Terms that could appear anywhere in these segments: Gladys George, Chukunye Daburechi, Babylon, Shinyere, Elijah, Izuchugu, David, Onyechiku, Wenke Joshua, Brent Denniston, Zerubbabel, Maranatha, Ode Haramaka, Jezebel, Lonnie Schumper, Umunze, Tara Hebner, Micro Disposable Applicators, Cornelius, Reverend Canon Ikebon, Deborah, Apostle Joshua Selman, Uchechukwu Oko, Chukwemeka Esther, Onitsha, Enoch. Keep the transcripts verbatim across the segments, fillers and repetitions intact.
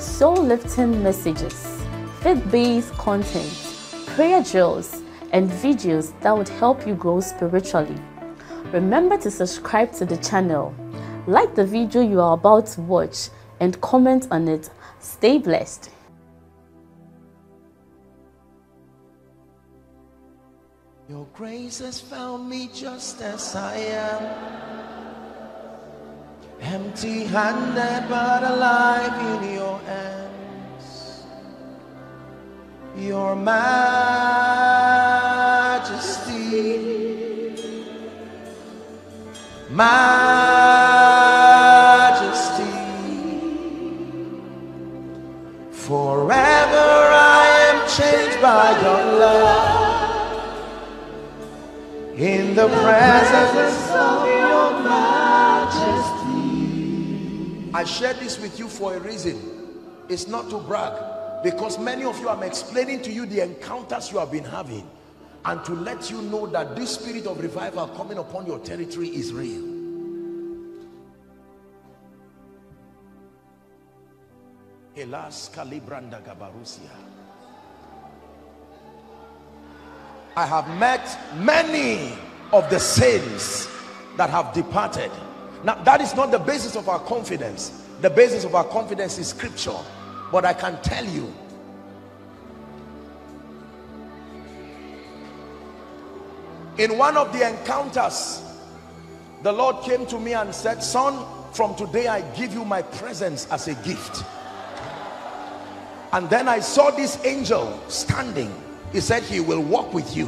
soul-lifting messages, faith-based content, prayer drills, and videos that would help you grow spiritually. Remember to subscribe to the channel, like the video you are about to watch, and comment on it. Stay blessed. Your grace has found me just as I am, empty-handed but alive in your hands. Your majesty, majesty, forever I am changed by your love. In the presence of your majesty. I share this with you for a reason. It's not to brag, because many of you, I'm explaining to you the encounters you have been having, and to let you know that this spirit of revival coming upon your territory is real. Elas Calibranda Gabarusia. I have met many of the saints that have departed. Now, that is not the basis of our confidence. The basis of our confidence is scripture. But I can tell you, in one of the encounters, the Lord came to me and said, son, from today I give you my presence as a gift. And then I saw this angel standing. He said he will walk with you.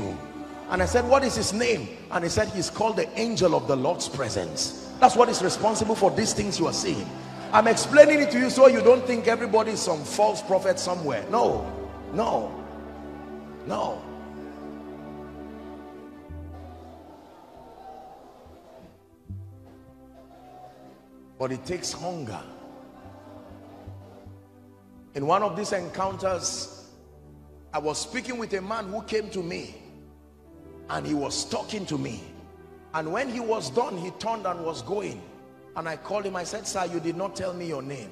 And I said, what is his name? And he said, he's called the angel of the Lord's presence. That's what is responsible for these things you are seeing. I'm explaining it to you so you don't think everybody is some false prophet somewhere. No, no, no. But it takes hunger. In one of these encounters, I was speaking with a man who came to me, and he was talking to me, and when he was done, he turned and was going, and I called him. I said, sir, you did not tell me your name.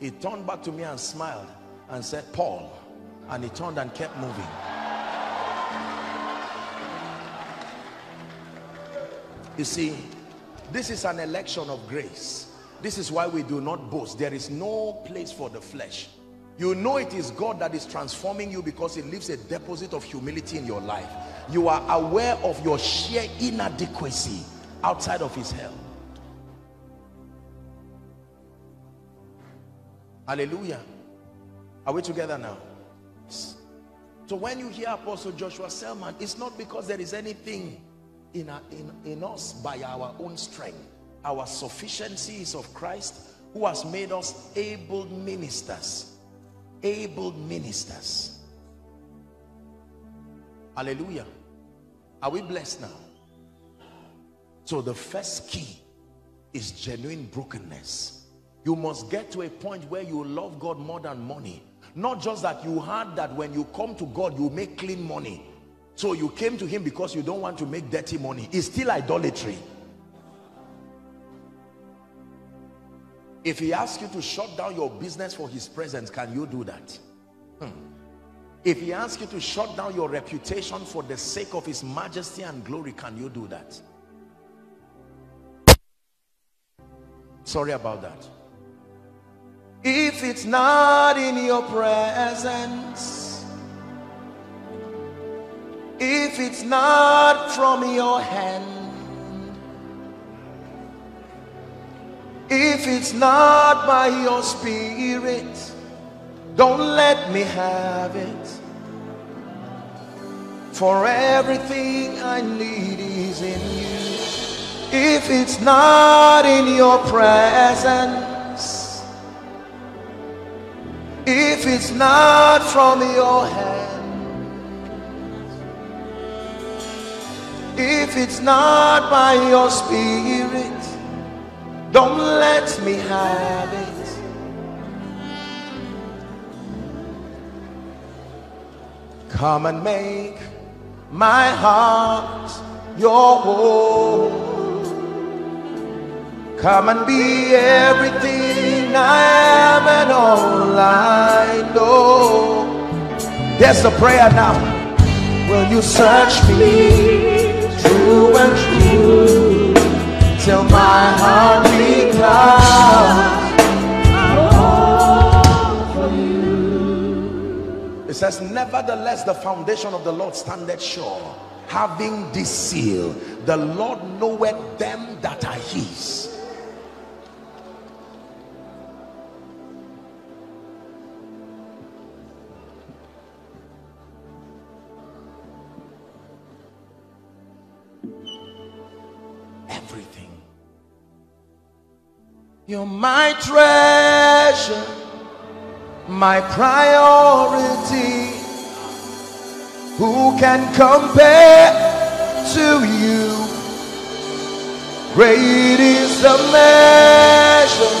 He turned back to me and smiled and said, Paul, and he turned and kept moving. You see, this is an election of grace. This is why we do not boast. There is no place for the flesh. You know it is God that is transforming you, because it leaves a deposit of humility in your life. You are aware of your sheer inadequacy outside of his help. Hallelujah. Are we together now? So when you hear Apostle Joshua Selman, it's not because there is anything in, our, in, in us by our own strength. Our sufficiency is of Christ, who has made us able ministers. Able ministers. Hallelujah. Are we blessed now? So the first key is genuine brokenness. You must get to a point where you love God more than money. Not just that you heard that when you come to God you make clean money, so you came to him because you don't want to make dirty money. It's still idolatry. If he asks you to shut down your business for his presence, can you do that? Hmm. If he asks you to shut down your reputation for the sake of his majesty and glory, can you do that? Sorry about that. If it's not in your presence, if it's not from your hand, if it's not by your spirit, don't let me have it. For everything I need is in you. If it's not in your presence, if it's not from your hand, if it's not by your spirit, don't let me have it. Come and make my heart your home. Come and be everything I am and all I know. There's a prayer now. Will you search me true and true till my heart becomes for you? It says, nevertheless, the foundation of the Lord standeth sure, having this seal, the Lord knoweth them that are his. Everything. You're my treasure, my priority. Who can compare to you? Great is the measure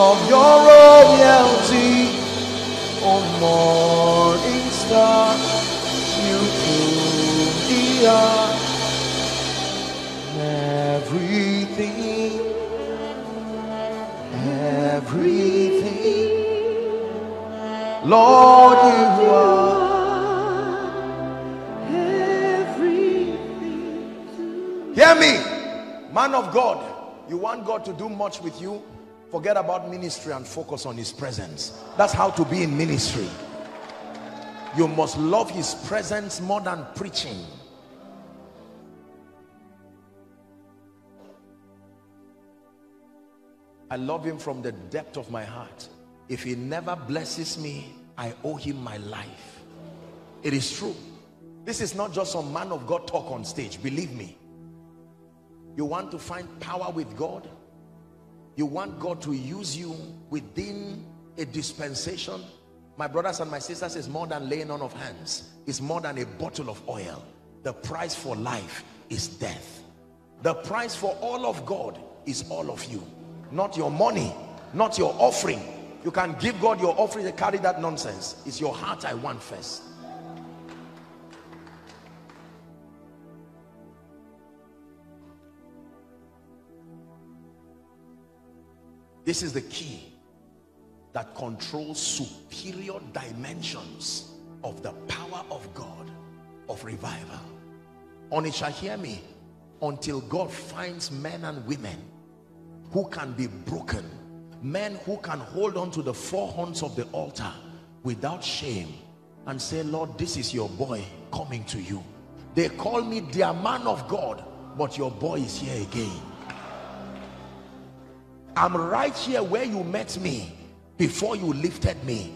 of your royalty, O morning star, you through the earth. Everything, everything, Lord, you are. Hear me, man of God. You want God to do much with you? Forget about ministry and focus on his presence. That's how to be in ministry. You must love his presence more than preaching. I love him from the depth of my heart. If he never blesses me, I owe him my life. It is true. This is not just some man of God talk on stage, believe me. You want to find power with God? You want God to use you within a dispensation? My brothers and my sisters, it's more than laying on of hands. It's more than a bottle of oil. The price for life is death. The price for all of God is all of you. Not your money, not your offering. You can give God your offering and carry that nonsense. It's your heart I want first. This is the key that controls superior dimensions of the power of God, of revival. Onitsha, hear me. Until God finds men and women who can be broken, men who can hold on to the four horns of the altar without shame and say, Lord, this is your boy coming to you. They call me their man of God, but your boy is here again. I'm right here where you met me before you lifted me.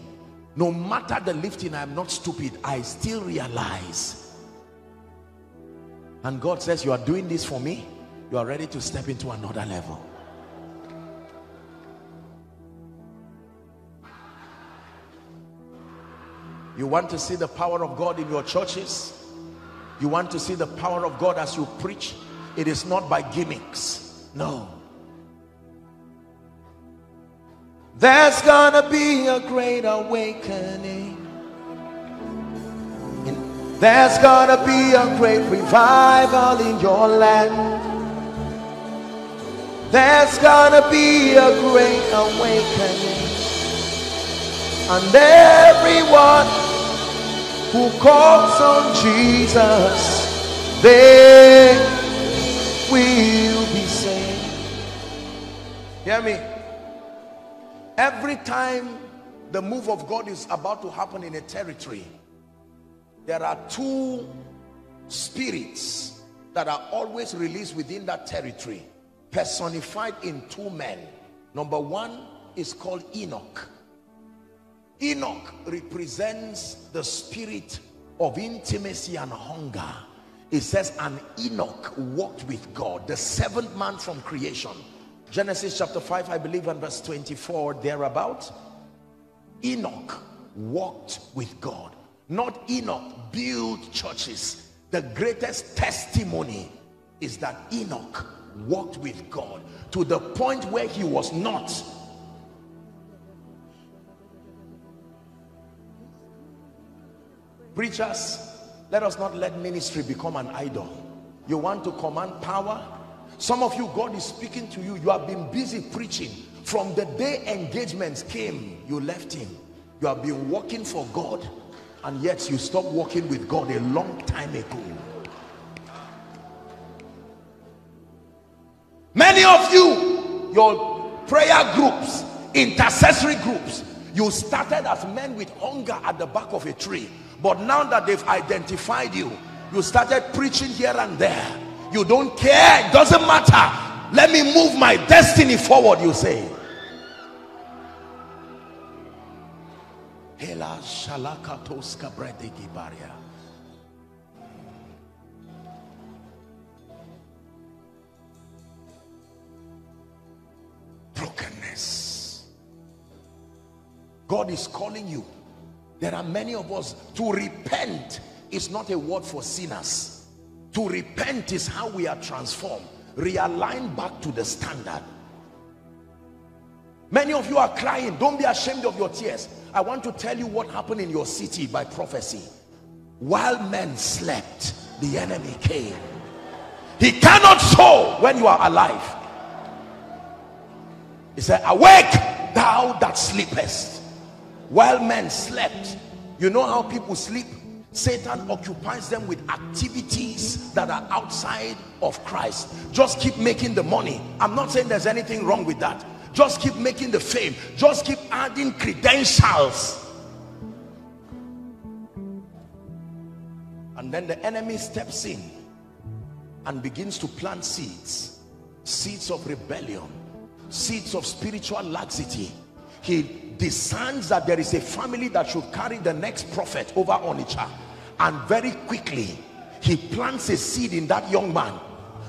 No matter the lifting, I'm not stupid. I still realize. And God says, you are doing this for me. You are ready to step into another level. You want to see the power of God in your churches? You want to see the power of God as you preach? It is not by gimmicks. No. There's gonna be a great awakening. There's gonna be a great revival in your land. There's gonna be a great awakening. And everyone who calls on Jesus, they will be saved. Hear me? Every time the move of God is about to happen in a territory, there are two spirits that are always released within that territory, personified in two men. Number one is called Enoch. Enoch represents the spirit of intimacy and hunger. It says, and Enoch walked with God, the seventh man from creation. Genesis chapter five, I believe, and verse twenty-four, thereabout. Enoch walked with God. Not Enoch built churches. The greatest testimony is that Enoch walked with God to the point where he was not. Preachers, let us not let ministry become an idol. You want to command power? Some of you, God is speaking to you. You have been busy preaching. From the day engagements came, you left him. You have been working for God, and yet you stopped working with God a long time ago. Many of you, your prayer groups, intercessory groups, you started as men with hunger at the back of a tree. But now that they've identified you, you started preaching here and there. You don't care. It doesn't matter. Let me move my destiny forward, you say. Brokenness. God is calling you. There are many of us. To repent is not a word for sinners. To repent is how we are transformed, realigned back to the standard. Many of you are crying. Don't be ashamed of your tears. I want to tell you what happened in your city by prophecy. While men slept, the enemy came. He cannot sow when you are alive. He said, awake thou that sleepest. While men slept, you know how people sleep? Satan occupies them with activities that are outside of Christ. Just keep making the money. I'm not saying there's anything wrong with that. Just keep making the fame. Just keep adding credentials. And then the enemy steps in and begins to plant seeds. Seeds of rebellion. Seeds of spiritual laxity. He discerns that there is a family that should carry the next prophet over Onitsha, and very quickly he plants a seed in that young man.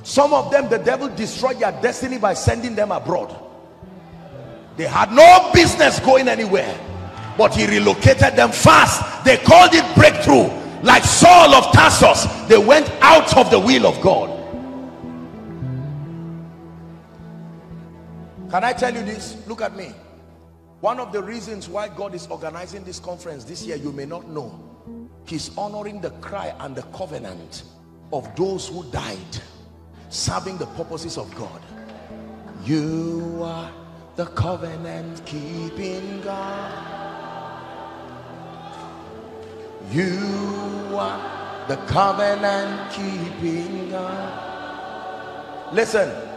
Some of them, the devil destroyed their destiny by sending them abroad. They had no business going anywhere, but he relocated them fast. They called it breakthrough. Like Saul of Tarsus, they went out of the will of God. Can I tell you this? Look at me. One of the reasons why God is organizing this conference this year, you may not know. He's honoring the cry and the covenant of those who died serving the purposes of God. You are the covenant keeping God. You are the covenant keeping God. Listen.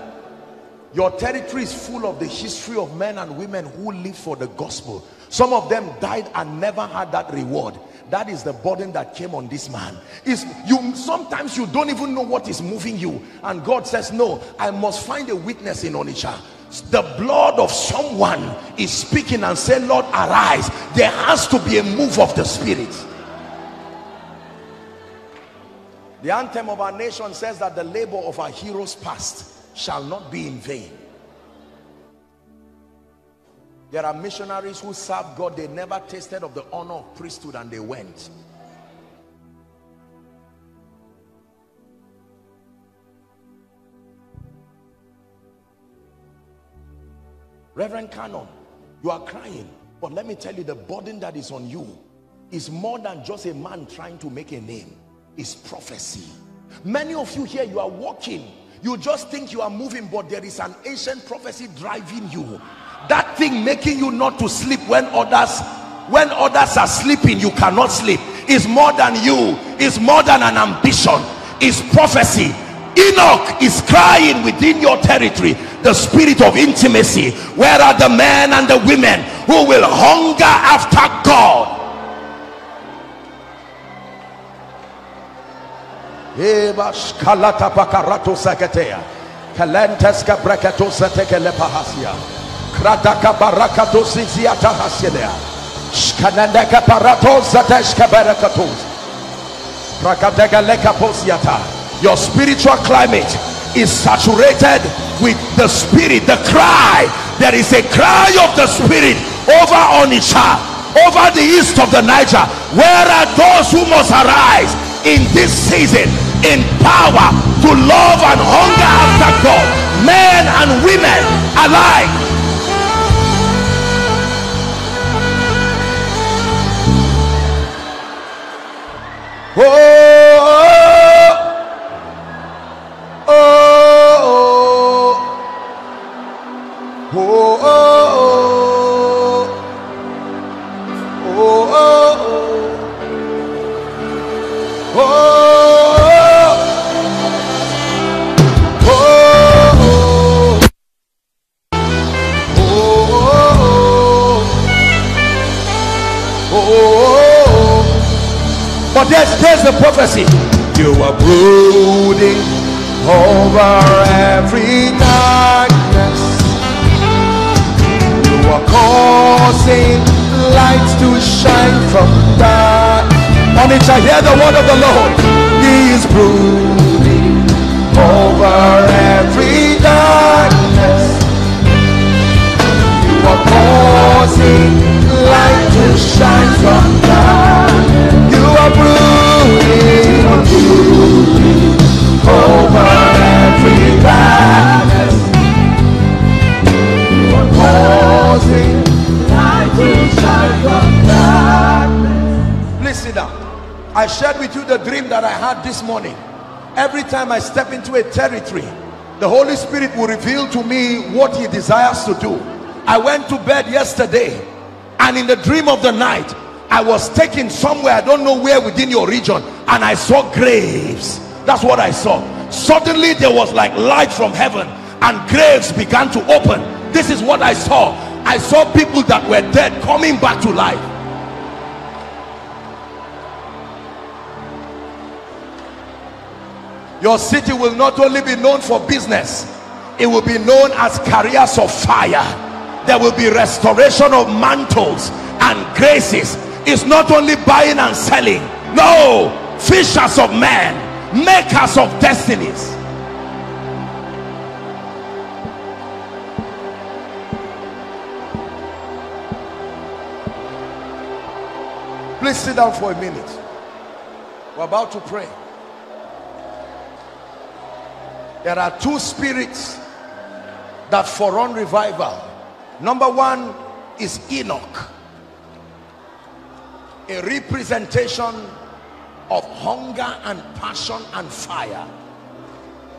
Your territory is full of the history of men and women who live for the gospel. Some of them died and never had that reward. That is the burden that came on this man. Is you sometimes you don't even know what is moving you, and God says, no, I must find a witness in Onitsha. The blood of someone is speaking and saying, Lord, arise. There has to be a move of the Spirit. The anthem of our nation says that the labor of our heroes past shall not be in vain. There are missionaries who served God. They never tasted of the honor of priesthood, and they went. Reverend Canon, you are crying, but let me tell you, the burden that is on you is more than just a man trying to make a name. It's prophecy. Many of you here, you are walking. You just think you are moving, but there is an ancient prophecy driving you. That thing making you not to sleep when others, when others are sleeping, you cannot sleep. It's more than you. It's more than an ambition. It's prophecy. Enoch is crying within your territory. The spirit of intimacy. Where are the men and the women who will hunger after God? Your spiritual climate is saturated with the spirit, the cry. There is a cry of the Spirit over Onitsha. over the east of the Niger. Where are those who must arise in this season in power to love and hunger after God, men and women alike? Oh, oh, oh, oh, oh, oh. But there's, there's the prophecy. You are brooding over every darkness. You are causing light to shine from dark. Onitsha, hear the word of the Lord. He is brooding over every darkness. You are causing light to shine from darkness. You are brooding, brooding over every darkness. You are causing light to shine from darkness. Please sit down. I shared with you the dream that I had this morning. Every time I step into a territory, the Holy Spirit will reveal to me what He desires to do. I went to bed yesterday, and in the dream of the night, I was taken somewhere, I don't know where within your region, and I saw graves. That's what I saw. Suddenly there was like light from heaven and graves began to open. This is what I saw. I saw people that were dead coming back to life. Your city will not only be known for business, it will be known as carriers of fire. There will be restoration of mantles and graces. It's not only buying and selling. No, fishers of men, makers of destinies. Please sit down for a minute. We're about to pray. There are two spirits that forerun revival. Number one is Enoch, a representation of hunger and passion and fire.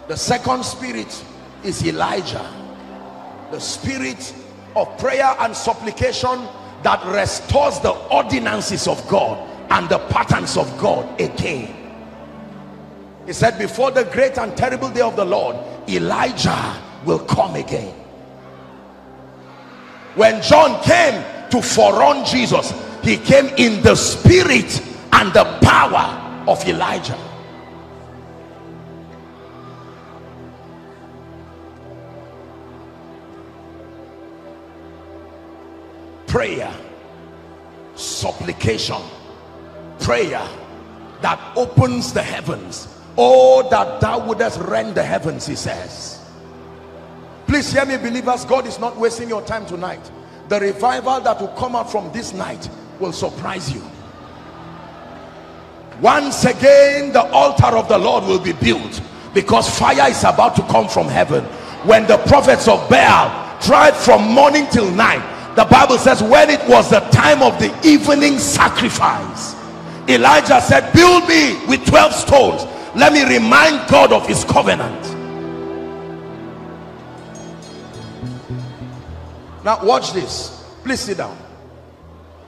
The second spirit is Elijah, the spirit of prayer and supplication that restores the ordinances of God and the patterns of God again. He said, before the great and terrible day of the Lord, Elijah will come again. When John came to forerun Jesus, he came in the spirit and the power of Elijah. Prayer, supplication, prayer that opens the heavens. Oh, that thou wouldest rend the heavens, he says. Please hear me, believers. God is not wasting your time tonight. The revival that will come out from this night will surprise you. Once again, the altar of the Lord will be built, because fire is about to come from heaven. When the prophets of Baal tried from morning till night, the Bible says when it was the time of the evening sacrifice, Elijah said, build me with twelve stones. Let me remind God of his covenant. Now watch this. Please sit down.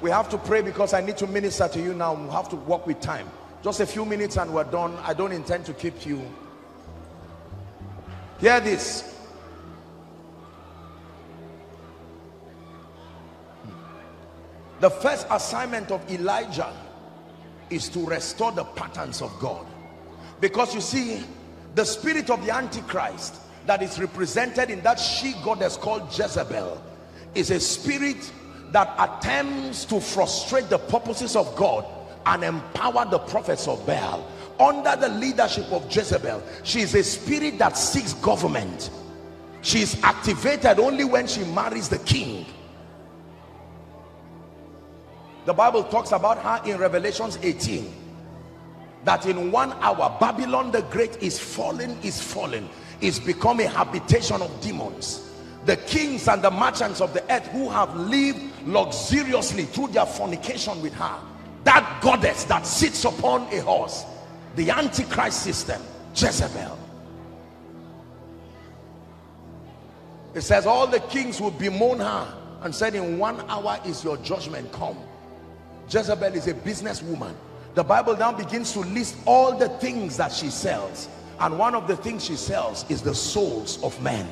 We have to pray because I need to minister to you now. We have to walk with time. Just a few minutes and we're done. I don't intend to keep you. Hear this. The first assignment of Elijah is to restore the patterns of God. Because you see, the spirit of the Antichrist that is represented in that she goddess called Jezebel is a spirit that attempts to frustrate the purposes of God and empower the prophets of Baal. Under the leadership of Jezebel, she is a spirit that seeks government. She is activated only when she marries the king. The Bible talks about her in Revelations eighteen, that in one hour Babylon the Great is fallen, is fallen, is become a habitation of demons. The kings and the merchants of the earth who have lived luxuriously through their fornication with her, that goddess that sits upon a horse, the Antichrist system, Jezebel. It says all the kings will bemoan her and said, in one hour is your judgment come. Jezebel is a businesswoman. The Bible now begins to list all the things that she sells, and one of the things she sells is the souls of men.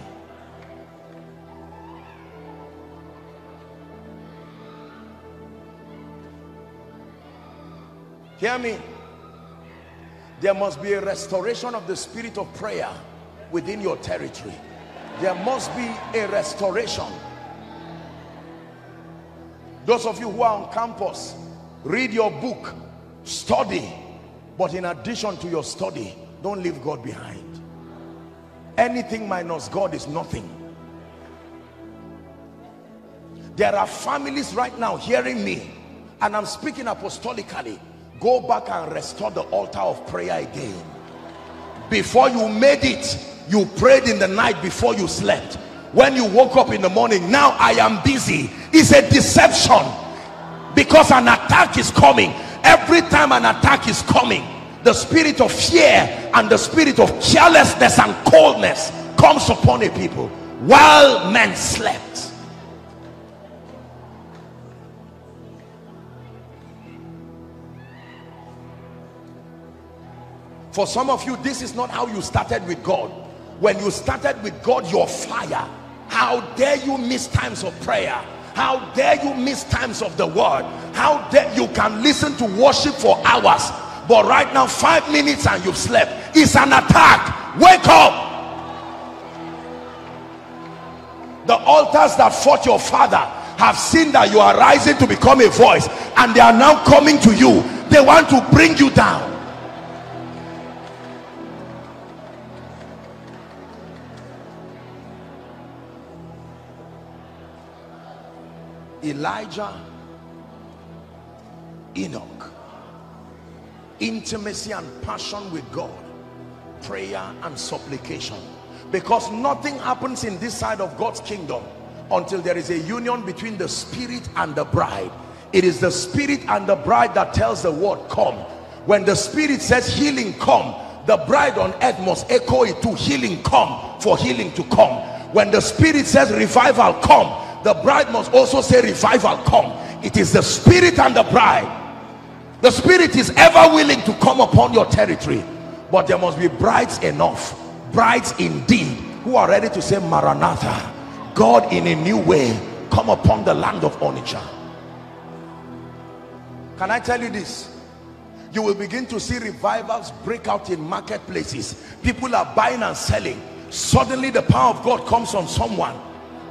Hear me. There must be a restoration of the spirit of prayer within your territory. There must be a restoration. Those of you who are on campus, read your book, study, but in addition to your study, don't leave God behind. Anything minus God is nothing. There are families right now hearing me, and I'm speaking apostolically. Go back and restore the altar of prayer again. Before you made it, you prayed in the night before you slept. When you woke up in the morning, now I am busy. It's a deception, because an attack is coming. Every time an attack is coming, the spirit of fear and the spirit of carelessness and coldness comes upon a people while men slept. For some of you, this is not how you started with God. When you started with God, your fire. How dare you miss times of prayer? How dare you miss times of the word? How dare you can listen to worship for hours, but right now five minutes and you've slept. It's an attack. Wake up. The altars that fought your father have seen that you are rising to become a voice, and they are now coming to you. They want to bring you down. Elijah, Enoch, intimacy and passion with God, prayer and supplication. Because nothing happens in this side of God's kingdom until there is a union between the spirit and the bride. It is the spirit and the bride that tells the word come. When the spirit says healing come, the bride on earth must echo it to healing come, for healing to come. When the spirit says revival come, the bride must also say revival come. It is the spirit and the bride. The spirit is ever willing to come upon your territory, but there must be brides enough, brides indeed, who are ready to say Maranatha, God in a new way, come upon the land of Onitsha. Can I tell you this? You will begin to see revivals break out in marketplaces. People are buying and selling. Suddenly the power of God comes on someone,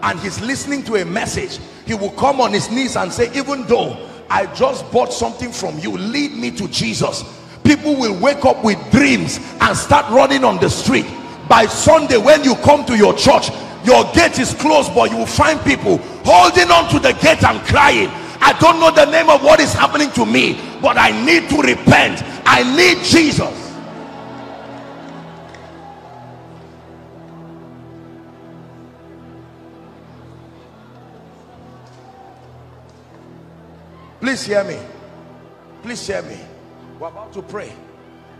and he's listening to a message. He will come on his knees and say, even though I just bought something from you, lead me to Jesus. People will wake up with dreams and start running on the street. By Sunday, when you come to your church, your gate is closed, but you will find people holding on to the gate and crying, I don't know the name of what is happening to me, but I need to repent. I need Jesus. Please hear me. Please hear me. We're about to pray.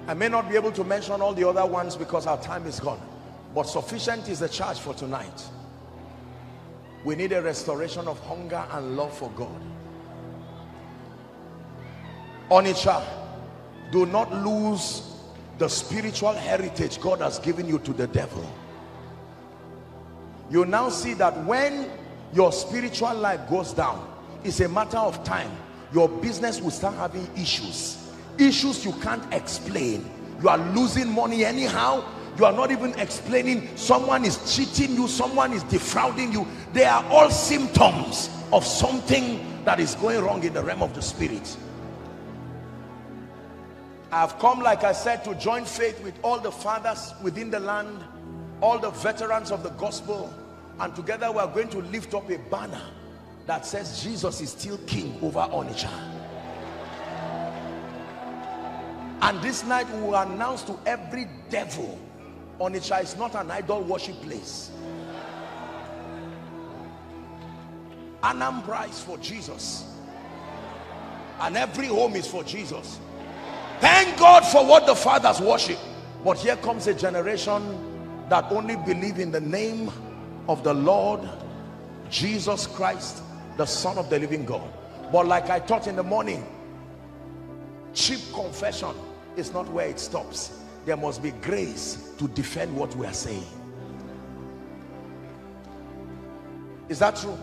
I may not be able to mention all the other ones because our time is gone. But sufficient is the charge for tonight. We need a restoration of hunger and love for God. Onitsha, do not lose the spiritual heritage God has given you to the devil. You now see that when your spiritual life goes down, it's a matter of time. Your business will start having issues. Issues you can't explain. You are losing money anyhow. You are not even explaining. Someone is cheating you. Someone is defrauding you. They are all symptoms of something that is going wrong in the realm of the spirit. I have come, like I said, to join faith with all the fathers within the land, all the veterans of the gospel, and together we are going to lift up a banner that says Jesus is still king over Onitsha. And this night we will announce to every devil, Onitsha is not an idol worship place. Anambra is for Jesus. And every home is for Jesus. Thank God for what the fathers worship. But here comes a generation that only believe in the name of the Lord Jesus Christ, the Son of the living God. But like I taught in the morning, cheap confession is not where it stops. There must be grace to defend what we are saying. Is that true?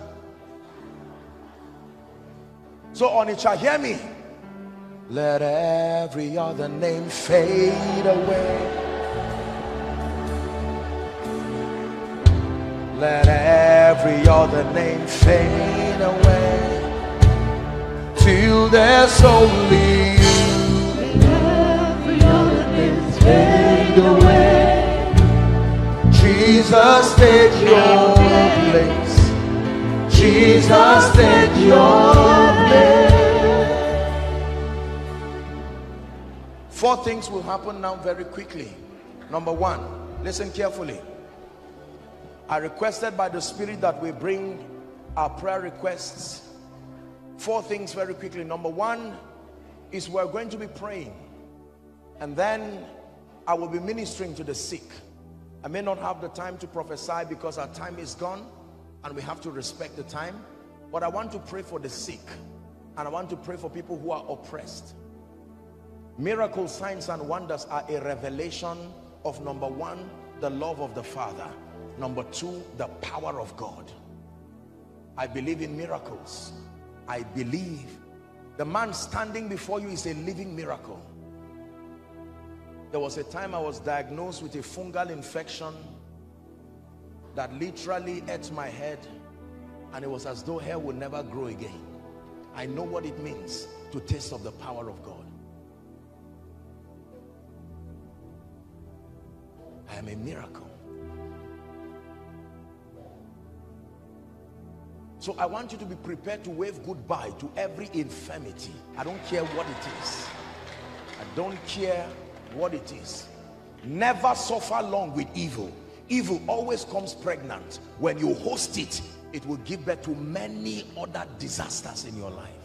So Onitsha, hear me. Let every other name fade away. Let every other name fade away till there's only you. Let every other name fade away. Jesus, take your place. Jesus, take your place. Four things will happen now very quickly. Number one, listen carefully. I requested by the Spirit that we bring our prayer requests. Four things very quickly. Number one is we're going to be praying, and then I will be ministering to the sick. I may not have the time to prophesy because our time is gone and we have to respect the time, but I want to pray for the sick, and I want to pray for people who are oppressed. Miracle signs and wonders are a revelation of, number one, the love of the Father. Number two, the power of God. I believe in miracles. I believe the man standing before you is a living miracle. There was a time I was diagnosed with a fungal infection that literally ate my head, and it was as though hair would never grow again. I know what it means to taste of the power of God. I am a miracle. So I want you to be prepared to wave goodbye to every infirmity. I don't care what it is. I don't care what it is. Never suffer long with evil. Evil always comes pregnant. When you host it, it will give birth to many other disasters in your life.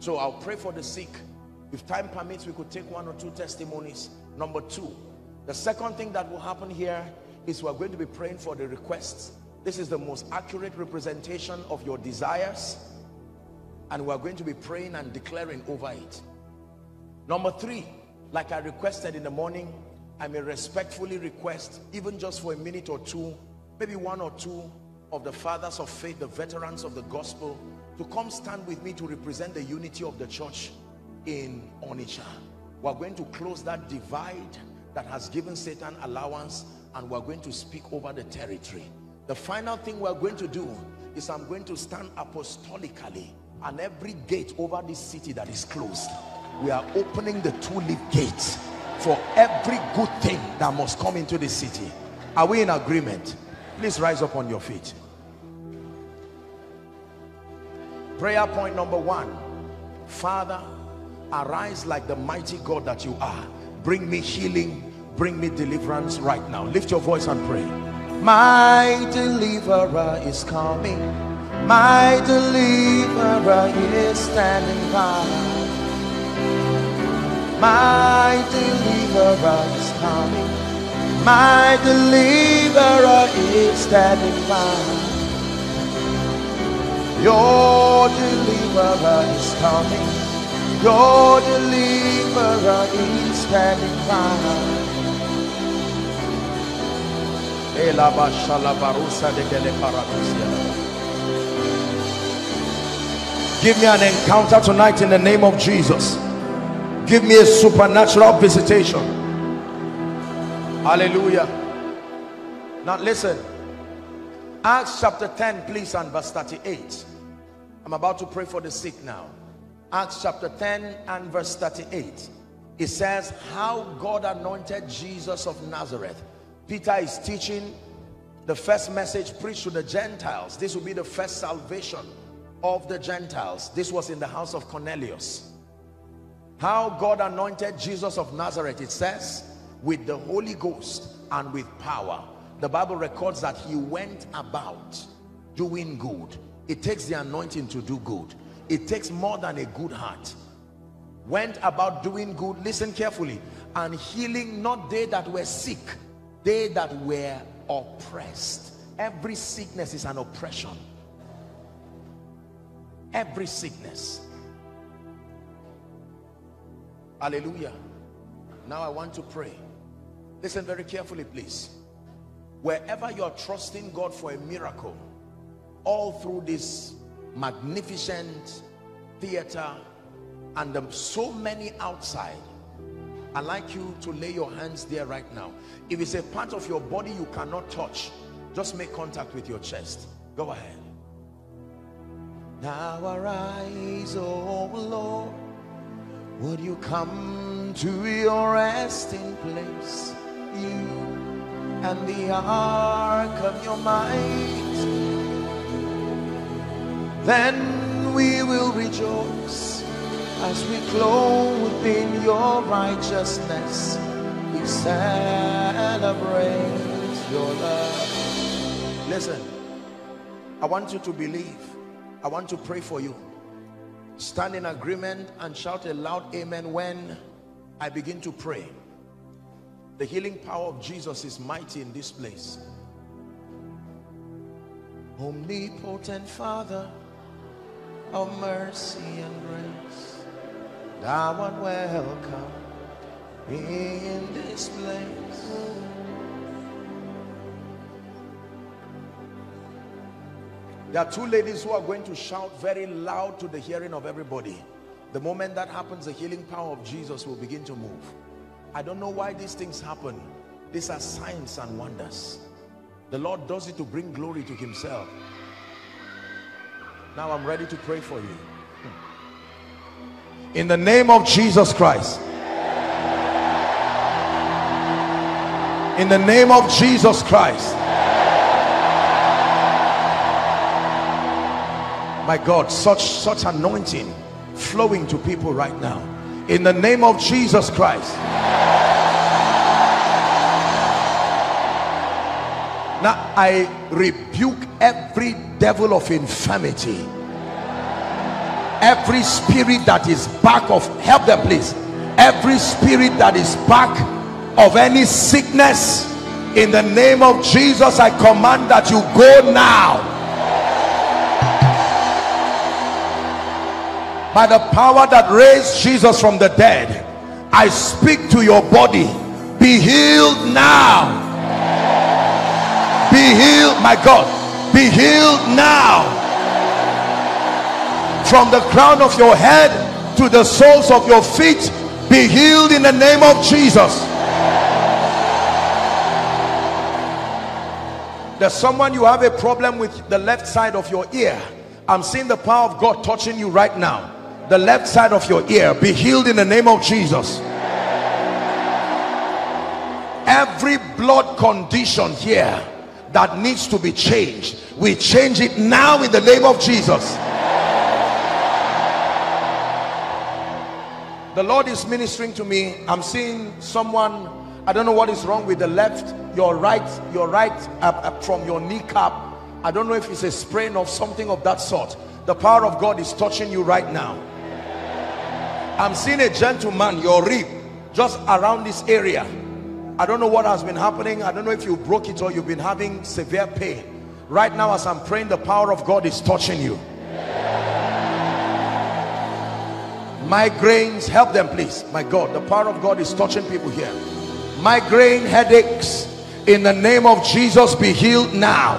So I'll pray for the sick. If time permits, we could take one or two testimonies. Number two, the second thing that will happen here is we're going to be praying for the requests. This is the most accurate representation of your desires, and we're going to be praying and declaring over it. Number three, like I requested in the morning, I may respectfully request, even just for a minute or two, maybe one or two of the fathers of faith, the veterans of the gospel, to come stand with me to represent the unity of the church in Onitsha. We're going to close that divide that has given Satan allowance, and we're going to speak over the territory. The final thing we're going to do is I'm going to stand apostolically on every gate over this city that is closed. We are opening the two-leaf gates for every good thing that must come into this city. Are we in agreement? Please rise up on your feet. Prayer point number one. Father, arise like the mighty God that you are. Bring me healing, bring me deliverance right now. Lift your voice and pray. My deliverer is coming. My deliverer is standing by. My deliverer is coming. My deliverer is standing by. Your deliverer is coming. Your deliverer is standing by. Give me an encounter tonight in the name of Jesus. Give me a supernatural visitation. Hallelujah. Now listen. Acts chapter ten, please, and verse thirty-eight. I'm about to pray for the sick now. Acts chapter ten and verse thirty-eight. It says, how God anointed Jesus of Nazareth. Peter is teaching, The first message preached to the Gentiles, this will be the first salvation of the Gentiles. This was in the house of Cornelius. How God anointed Jesus of Nazareth, it says, with the Holy Ghost and with power. The Bible records that he went about doing good. It takes the anointing to do good. It takes more than a good heart. Went about doing good, listen carefully, and healing not they that were sick, they that were oppressed. Every sickness is an oppression. Every sickness. Hallelujah. Now I want to pray. Listen very carefully, please. Wherever you're trusting God for a miracle, all through this magnificent theater and um, so many outside, I'd like you to lay your hands there right now. If it's a part of your body you cannot touch, just make contact with your chest. Go ahead. Now arise, O Lord, would you come to your resting place, you and the ark of your might. Then we will rejoice as we clothe in your righteousness. We celebrate your love. Listen, I want you to believe. I want to pray for you. Stand in agreement and shout a loud amen when I begin to pray. The healing power of Jesus is mighty in this place. Omnipotent Father of mercy and grace, thou art welcome in this place. There are two ladies who are going to shout very loud to the hearing of everybody. The moment that happens, the healing power of Jesus will begin to move. I don't know why these things happen. These are signs and wonders. The Lord does it to bring glory to himself. Now I'm ready to pray for you. In the name of Jesus Christ. In the name of Jesus Christ. My God, such such anointing flowing to people right now. In the name of Jesus Christ. Now I rebuke every devil of infirmity, every spirit that is back of, help them please, every spirit that is back of any sickness. In the name of Jesus, I command that you go now. By the power that raised Jesus from the dead, I speak to your body, be healed now. Be healed, my God, be healed now. From the crown of your head to the soles of your feet, be healed in the name of Jesus. There's someone, you have a problem with the left side of your ear. I'm seeing the power of God touching you right now. The left side of your ear, be healed in the name of Jesus. Every blood condition here that needs to be changed, we change it now in the name of Jesus. The Lord is ministering to me. I'm seeing someone, I don't know what is wrong with the left, your right, your right up, up from your kneecap. I don't know if it's a sprain or something of that sort. The power of God is touching you right now. I'm seeing a gentleman, your rib, just around this area. I don't know what has been happening. I don't know if you broke it or you've been having severe pain. Right now as I'm praying, the power of God is touching you. Migraines, help them please. My God, the power of God is touching people here. Migraine, headaches, in the name of Jesus, be healed now.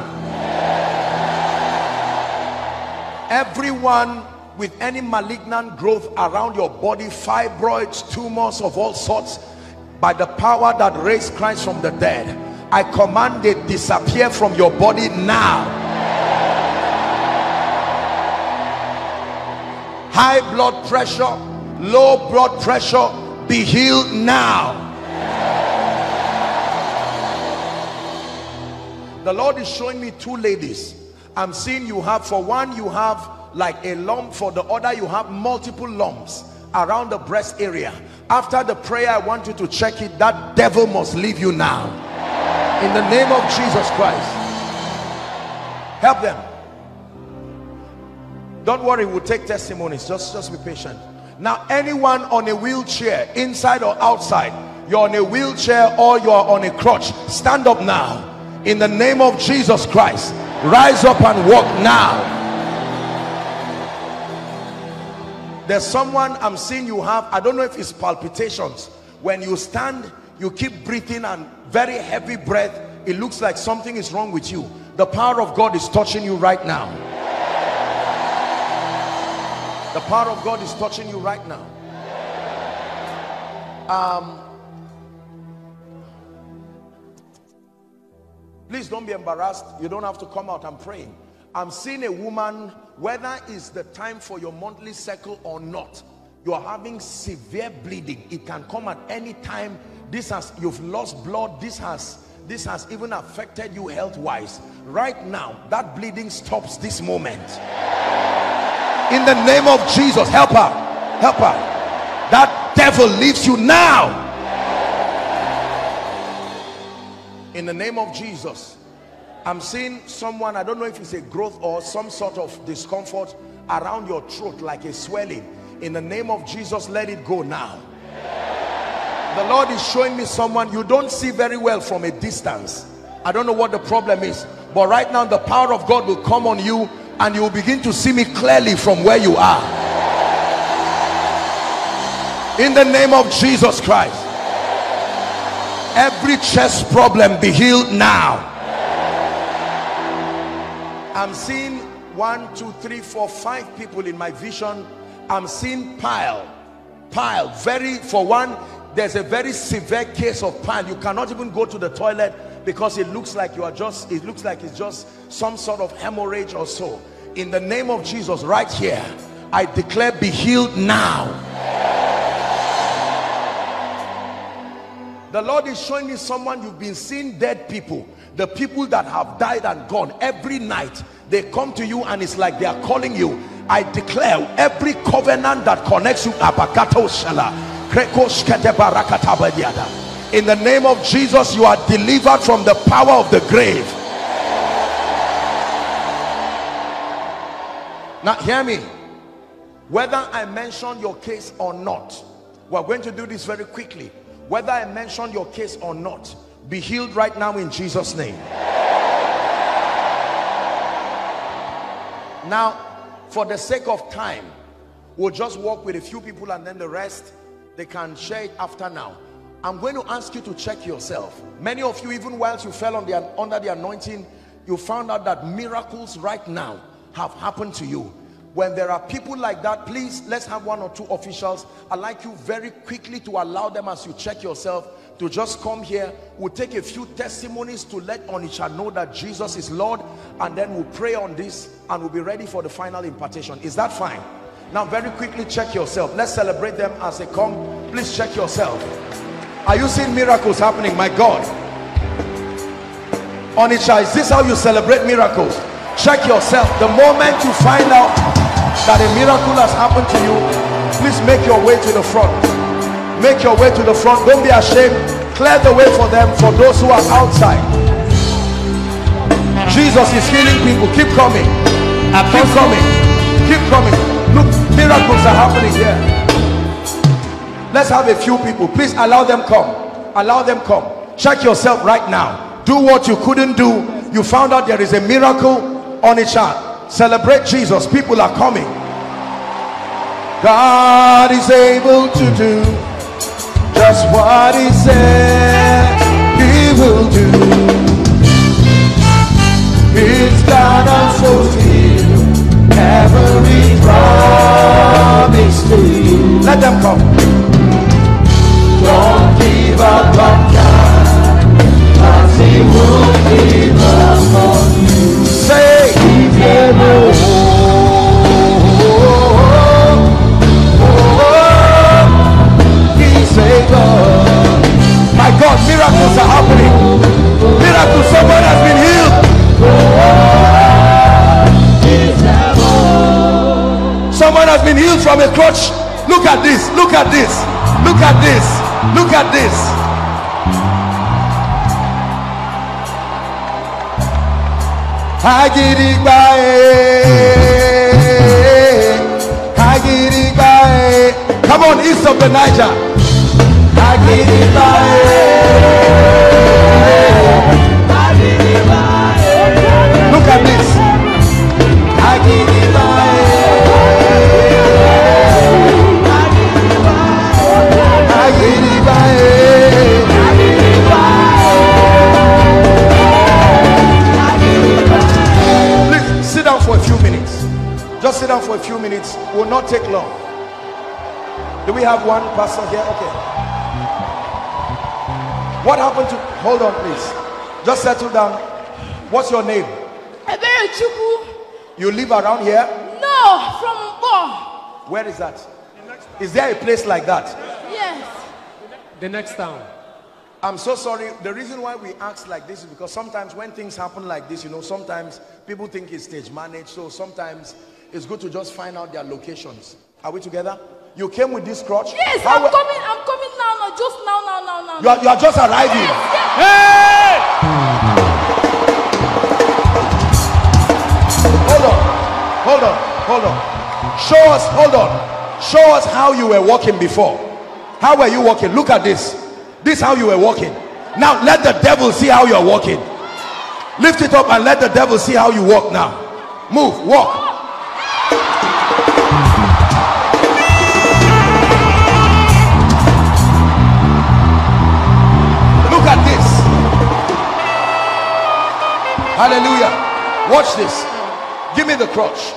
Everyone with any malignant growth around your body, fibroids, tumors of all sorts, by the power that raised Christ from the dead, I command it disappear from your body now. High blood pressure, low blood pressure, be healed now. The Lord is showing me two ladies. I'm seeing you have, for one you have like a lump, for the other you have multiple lumps around the breast area. After the prayer, I want you to check it. That devil must leave you now in the name of Jesus Christ. Help them. Don't worry, we'll take testimonies. Just, just be patient. Now, anyone on a wheelchair, inside or outside, you're on a wheelchair or you're on a crutch, stand up now. In the name of Jesus Christ, rise up and walk now. There's someone I'm seeing you have, I don't know if it's palpitations. When you stand, you keep breathing and very heavy breath. It looks like something is wrong with you. The power of God is touching you right now. The power of God is touching you right now. Um, please don't be embarrassed. You don't have to come out. I'm praying. I'm seeing a woman, whether it's the time for your monthly cycle or not, you are having severe bleeding. It can come at any time. This has, you've lost blood. This has, this has even affected you health-wise. Right now, that bleeding stops this moment. In the name of Jesus, help her, help her. That devil leaves you now. In the name of Jesus. I'm seeing someone, I don't know if it's a growth or some sort of discomfort around your throat, like a swelling. In the name of Jesus, let it go now. The Lord is showing me someone, you don't see very well from a distance. I don't know what the problem is, but right now the power of God will come on you and you will begin to see me clearly from where you are. In the name of Jesus Christ, every chest problem be healed now. I'm seeing one, two, three, four, five people in my vision. I'm seeing pile, pile, very, for one, there's a very severe case of pile. You cannot even go to the toilet because it looks like you are just, it looks like it's just some sort of hemorrhage or so. In the name of Jesus, right here, I declare be healed now. The Lord is showing me someone, you've been seeing dead people. The people that have died and gone, every night they come to you and it's like they are calling you. I declare every covenant that connects you, in the name of Jesus, you are delivered from the power of the grave. Now hear me. Whether I mention your case or not, we're going to do this very quickly. Whether I mention your case or not, be healed right now in Jesus' name. Now, for the sake of time, we'll just walk with a few people and then the rest, they can share it after now. I'm going to ask you to check yourself. Many of you, even whilst you fell on the, under the anointing, you found out that miracles right now have happened to you. When there are people like that, please, let's have one or two officials. I'd like you very quickly to allow them, as you check yourself, to just come here. We'll take a few testimonies to let Onitsha know that Jesus is Lord, and then we'll pray on this and we'll be ready for the final impartation. Is that fine? Now very quickly check yourself. Let's celebrate them as they come. Please check yourself. Are you seeing miracles happening? My God. Onitsha, is this how you celebrate miracles? Check yourself. The moment you find out that a miracle has happened to you, please make your way to the front. Make your way to the front. Don't be ashamed. Clear the way for them, for those who are outside. Jesus is healing people. Keep coming. Keep coming. Keep coming. Look, miracles are happening here. Let's have a few people. Please allow them come. Allow them come. Check yourself right now. Do what you couldn't do. You found out there is a miracle. Onitsha, celebrate Jesus. People are coming. God is able to do just what he said he will do. He's gonna fulfill every promise to you. Let them come. Don't give up on God, 'cause he will give up on you. Say oh, oh, oh, oh. He's a God. My God, miracles are happening. Miracles, someone has been healed. healed from a crutch. Look at this, look at this, look at this, look at this. Come on, east of the Niger. Look at this. Please sit down for a few minutes. Just sit down for a few minutes. Will not take long. Do we have one pastor here? Okay. What happened to? Hold on, please. Just settle down. What's your name? You live around here? No, from Bo. Where is that? Is there a place like that? The next town. I'm so sorry. The reason why we ask like this is because sometimes when things happen like this, you know, sometimes people think it's stage managed. So sometimes it's good to just find out their locations. Are we together? You came with this crutch? Yes, How I'm coming. I'm coming now, now, just now, now, now, now. You are, you are just arriving. Yes, yes. Hey! Hold on, hold on, hold on. Show us, hold on. Show us how you were walking before. How were you walking? Look at this. This is how you were walking. Now let the devil see how you are walking. Lift it up and let the devil see how you walk now. Move, walk. Look at this. Hallelujah. Watch this. Give me the crutch.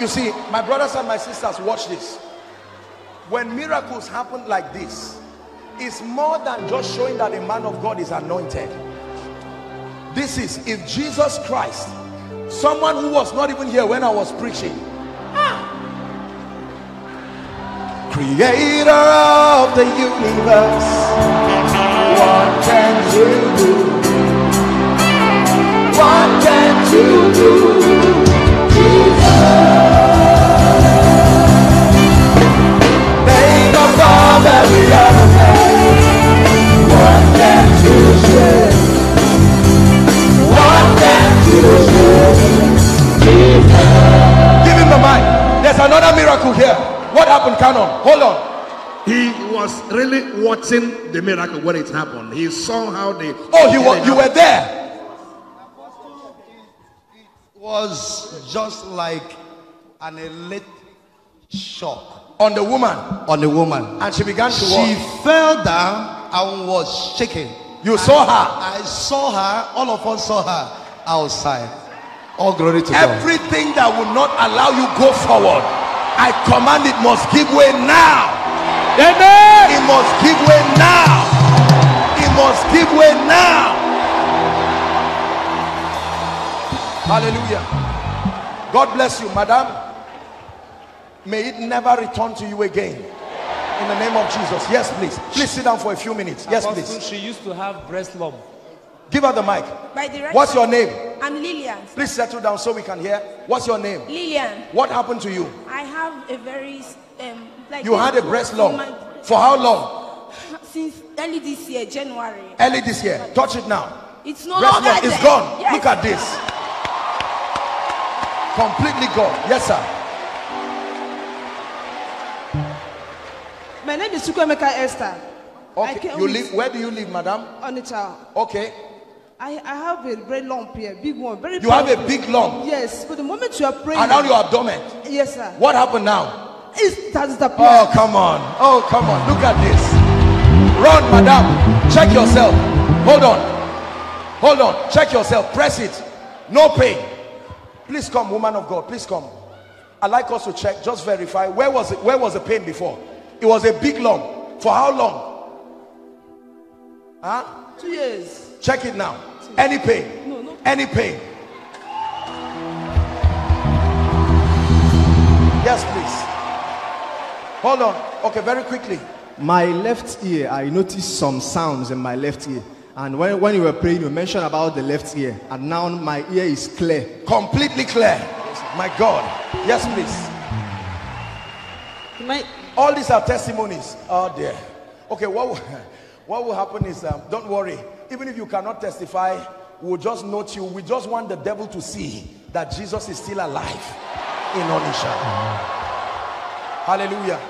You see, my brothers and my sisters, watch this. When miracles happen like this, it's more than just showing that a man of God is anointed. This is, if Jesus Christ, someone who was not even here when I was preaching, ah. Creator of the universe, what can you do? What can you do? Jesus. Every other man, what can you say? What can you say? Give him the mic. There's another miracle here. What happened, Canon? Hold on. He was really watching the miracle when it happened. He saw how they. Oh, he was. You were there. It was just like an elite shock. On the woman. On the woman. And she began to walk. She fell down and was shaking. You and saw her? I saw her. All of us saw her outside. All glory to God. Everything that will not allow you go forward, I command it must give way now. Amen. It must give way now. It must give way now. Hallelujah. God bless you, madam. May it never return to you again. In the name of Jesus. Yes, please. Please sit down for a few minutes. Yes, please. She used to have breast lump. Give her the mic. By the right. What's your name? I'm Lillian. Please settle down so we can hear. What's your name? Lillian. What happened to you? I have a very... Um, like you had a breast lump. For how long? Since early this year, January. Early this year. Touch it now. It's no breast longer lump. It's gone. Yes. Look at this. Completely gone. Yes, sir. My name is Chukwemeka Esther. Okay, you live, where do you live, madam? Onitsha. Okay. I, I have a great lump here, big one. Very you powerful. Have a big lump? Yes, but the moment you are praying... Around your abdomen? Yes, sir. What happened now? It has the oh, come on. Oh, come on. Look at this. Run, madam. Check yourself. Hold on. Hold on. Check yourself. Press it. No pain. Please come, woman of God. Please come. I'd like us to check. Just verify. Where was it? Where was the pain before? It was a big lump. For how long? Huh? Two years. Check it now. Any pain? No, no. Any pain? Yes, please. Hold on. Okay, very quickly. My left ear, I noticed some sounds in my left ear. And when, when you were praying, you mentioned about the left ear. And now my ear is clear. Completely clear. My God. Yes, please. might... All these are testimonies out there. Okay, what will, what will happen is, um, don't worry, even if you cannot testify, we'll just note you. We just want the devil to see that Jesus is still alive in Onitsha. Hallelujah.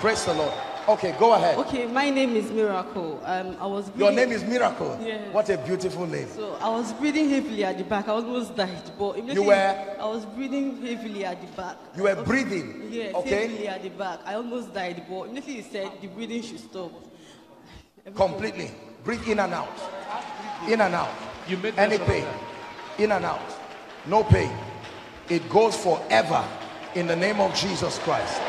Praise the Lord. Okay, go ahead. Okay, my name is Miracle. Um, I was. Your name is Miracle? Yes. What a beautiful name. So I was breathing heavily at the back. I almost died. But you were? I was breathing heavily at the back. You were breathing? Yes, okay. Heavily at the back. I almost died. But immediately he said the breathing should stop. Everything. Completely. Breathe in and out. In and out. You made any pain. In and out. No pain. It goes forever in the name of Jesus Christ.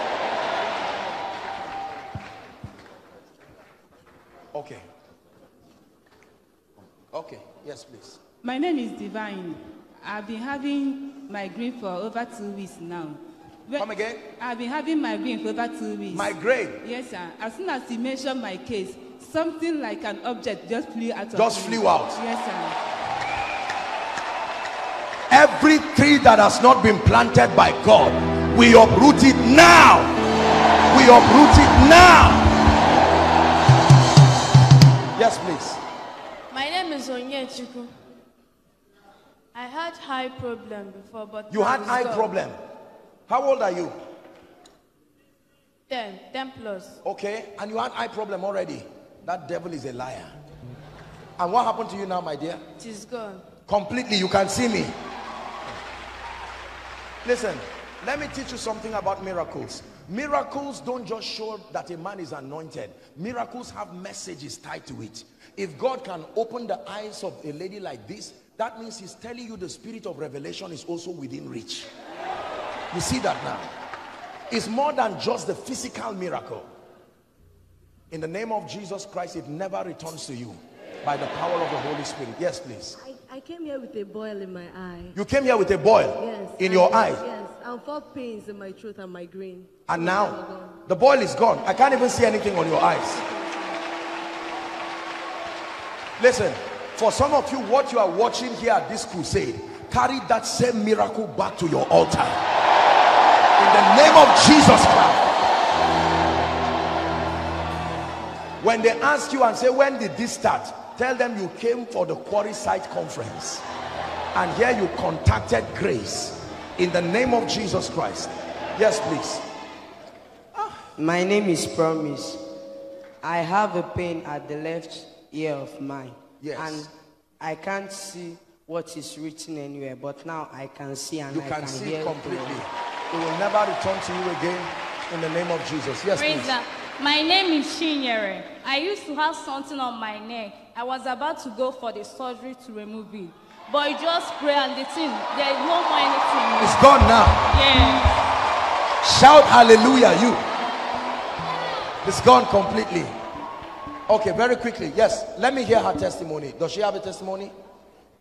Okay. Okay. Yes, please. My name is Divine. I've been having migraine for over two weeks now. When Come again? I've been having migraine for over two weeks. Migraine? Yes, sir. As soon as he mentioned my case, something like an object just flew out. Of just me. flew out? Yes, sir. Every tree that has not been planted by God, we uproot it now. We uproot it now. Yes, please. My name is Onyechiku. I had eye problem before, but you had eye gone. problem. How old are you? Ten, ten plus. Okay, and you had eye problem already. That devil is a liar. And what happened to you now, my dear? It is gone completely. You can see me. Listen, let me teach you something about miracles. Miracles don't just show that a man is anointed. Miracles have messages tied to it. If God can open the eyes of a lady like this, that means he's telling you the spirit of revelation is also within reach. You see that now? It's more than just the physical miracle. In the name of Jesus Christ, it never returns to you by the power of the Holy Spirit. Yes, please. I, I came here with a boil in my eye. You came here with a boil? Yes. In I your did, eye? Yes. I felt pains in my throat and migraine. And now, the boil is gone. I can't even see anything on your eyes. Listen, for some of you, what you are watching here at this crusade, carry that same miracle back to your altar. In the name of Jesus Christ. When they ask you and say, when did this start? Tell them you came for the Quarry Site Conference. And here you contacted Grace. In the name of Jesus Christ. Yes, please. My name is Promise. I have a pain at the left ear of mine. Yes. And I can't see what is written anywhere, but now I can see and you I can, can see hear it completely. It, it will never return to you again in the name of Jesus. Yes, Praise please. That. My name is Shinyere. I used to have something on my neck. I was about to go for the surgery to remove it. But you just pray and the thing, there is no more anything. It's gone now. Yeah. Shout hallelujah, you. It's gone completely. Okay, very quickly. Yes, let me hear her testimony. Does she have a testimony?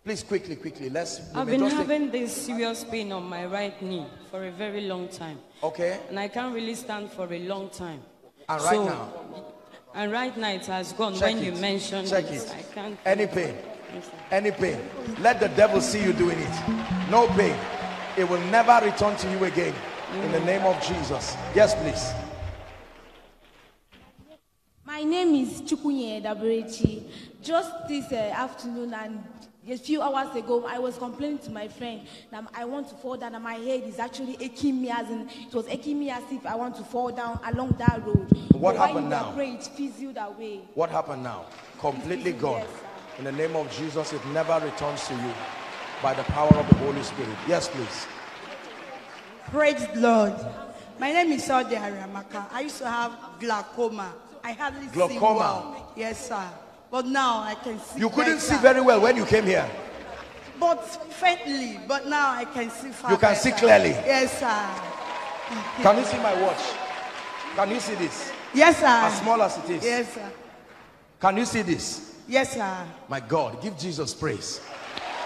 Please, quickly, quickly. Let's. I've been having this serious pain on my right knee for a very long time. Okay. And I can't really stand for a long time. And right so, now? And right now it has gone. Check when it. you mentioned Check it. it. I can't. Any pain? Any pain? Let the devil see you doing it. No pain. It will never return to you again. Mm. In the name of Jesus. Yes, please. My name is Chukunye Daburechi. Just this uh, afternoon and a few hours ago, I was complaining to my friend that I want to fall down and my head is actually aching me as in, it was aching me as if I want to fall down along that road. What but happened now? Pray, it fizzled away. What happened now? Completely gone. Yes, in the name of Jesus, it never returns to you by the power of the Holy Spirit. Yes, please. Praise the Lord. My name is Ode Haramaka. I used to have glaucoma. I hardly see well. Glaucoma? Yes, sir. But now I can see. You couldn't see very well when you came here? But faintly. But now I can see far. You can see clearly? Yes, sir. Can you see my watch? Can you see this? Yes, sir. As small as it is? Yes, sir. Can you see this? Yes, sir. My God, give Jesus praise.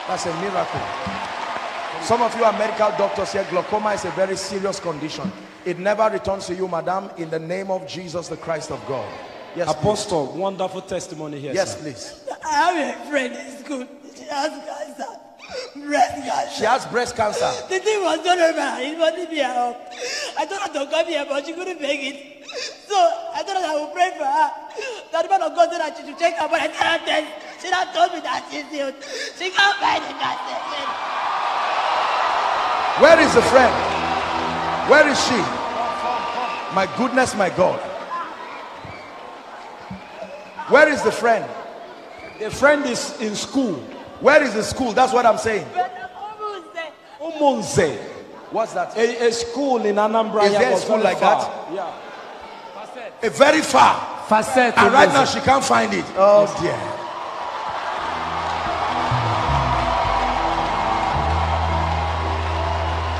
That's a miracle. Some of you are medical doctors here. Glaucoma is a very serious condition. It never returns to you, madam, in the name of Jesus, the Christ of God. Yes, Apostle, please. Wonderful testimony here. Yes, sir. Please. I have a friend in school. She has cancer. Breast cancer. She has breast cancer. The thing was not about it, but it was I thought I would come here, but she couldn't make it. So I thought I would pray for her. The man of God said that she should check her body. She now told me that she's healed. She can't find it. Where is the friend? Where is she? My goodness, my God. Where is the friend? The friend is in school. Where is the school? That's what I'm saying. Umunze. What's that? A, a school in Anambra. Is there a school like far. that? Yeah. Facet. A very far. Facet. And right now she can't find it. Oh yes. dear.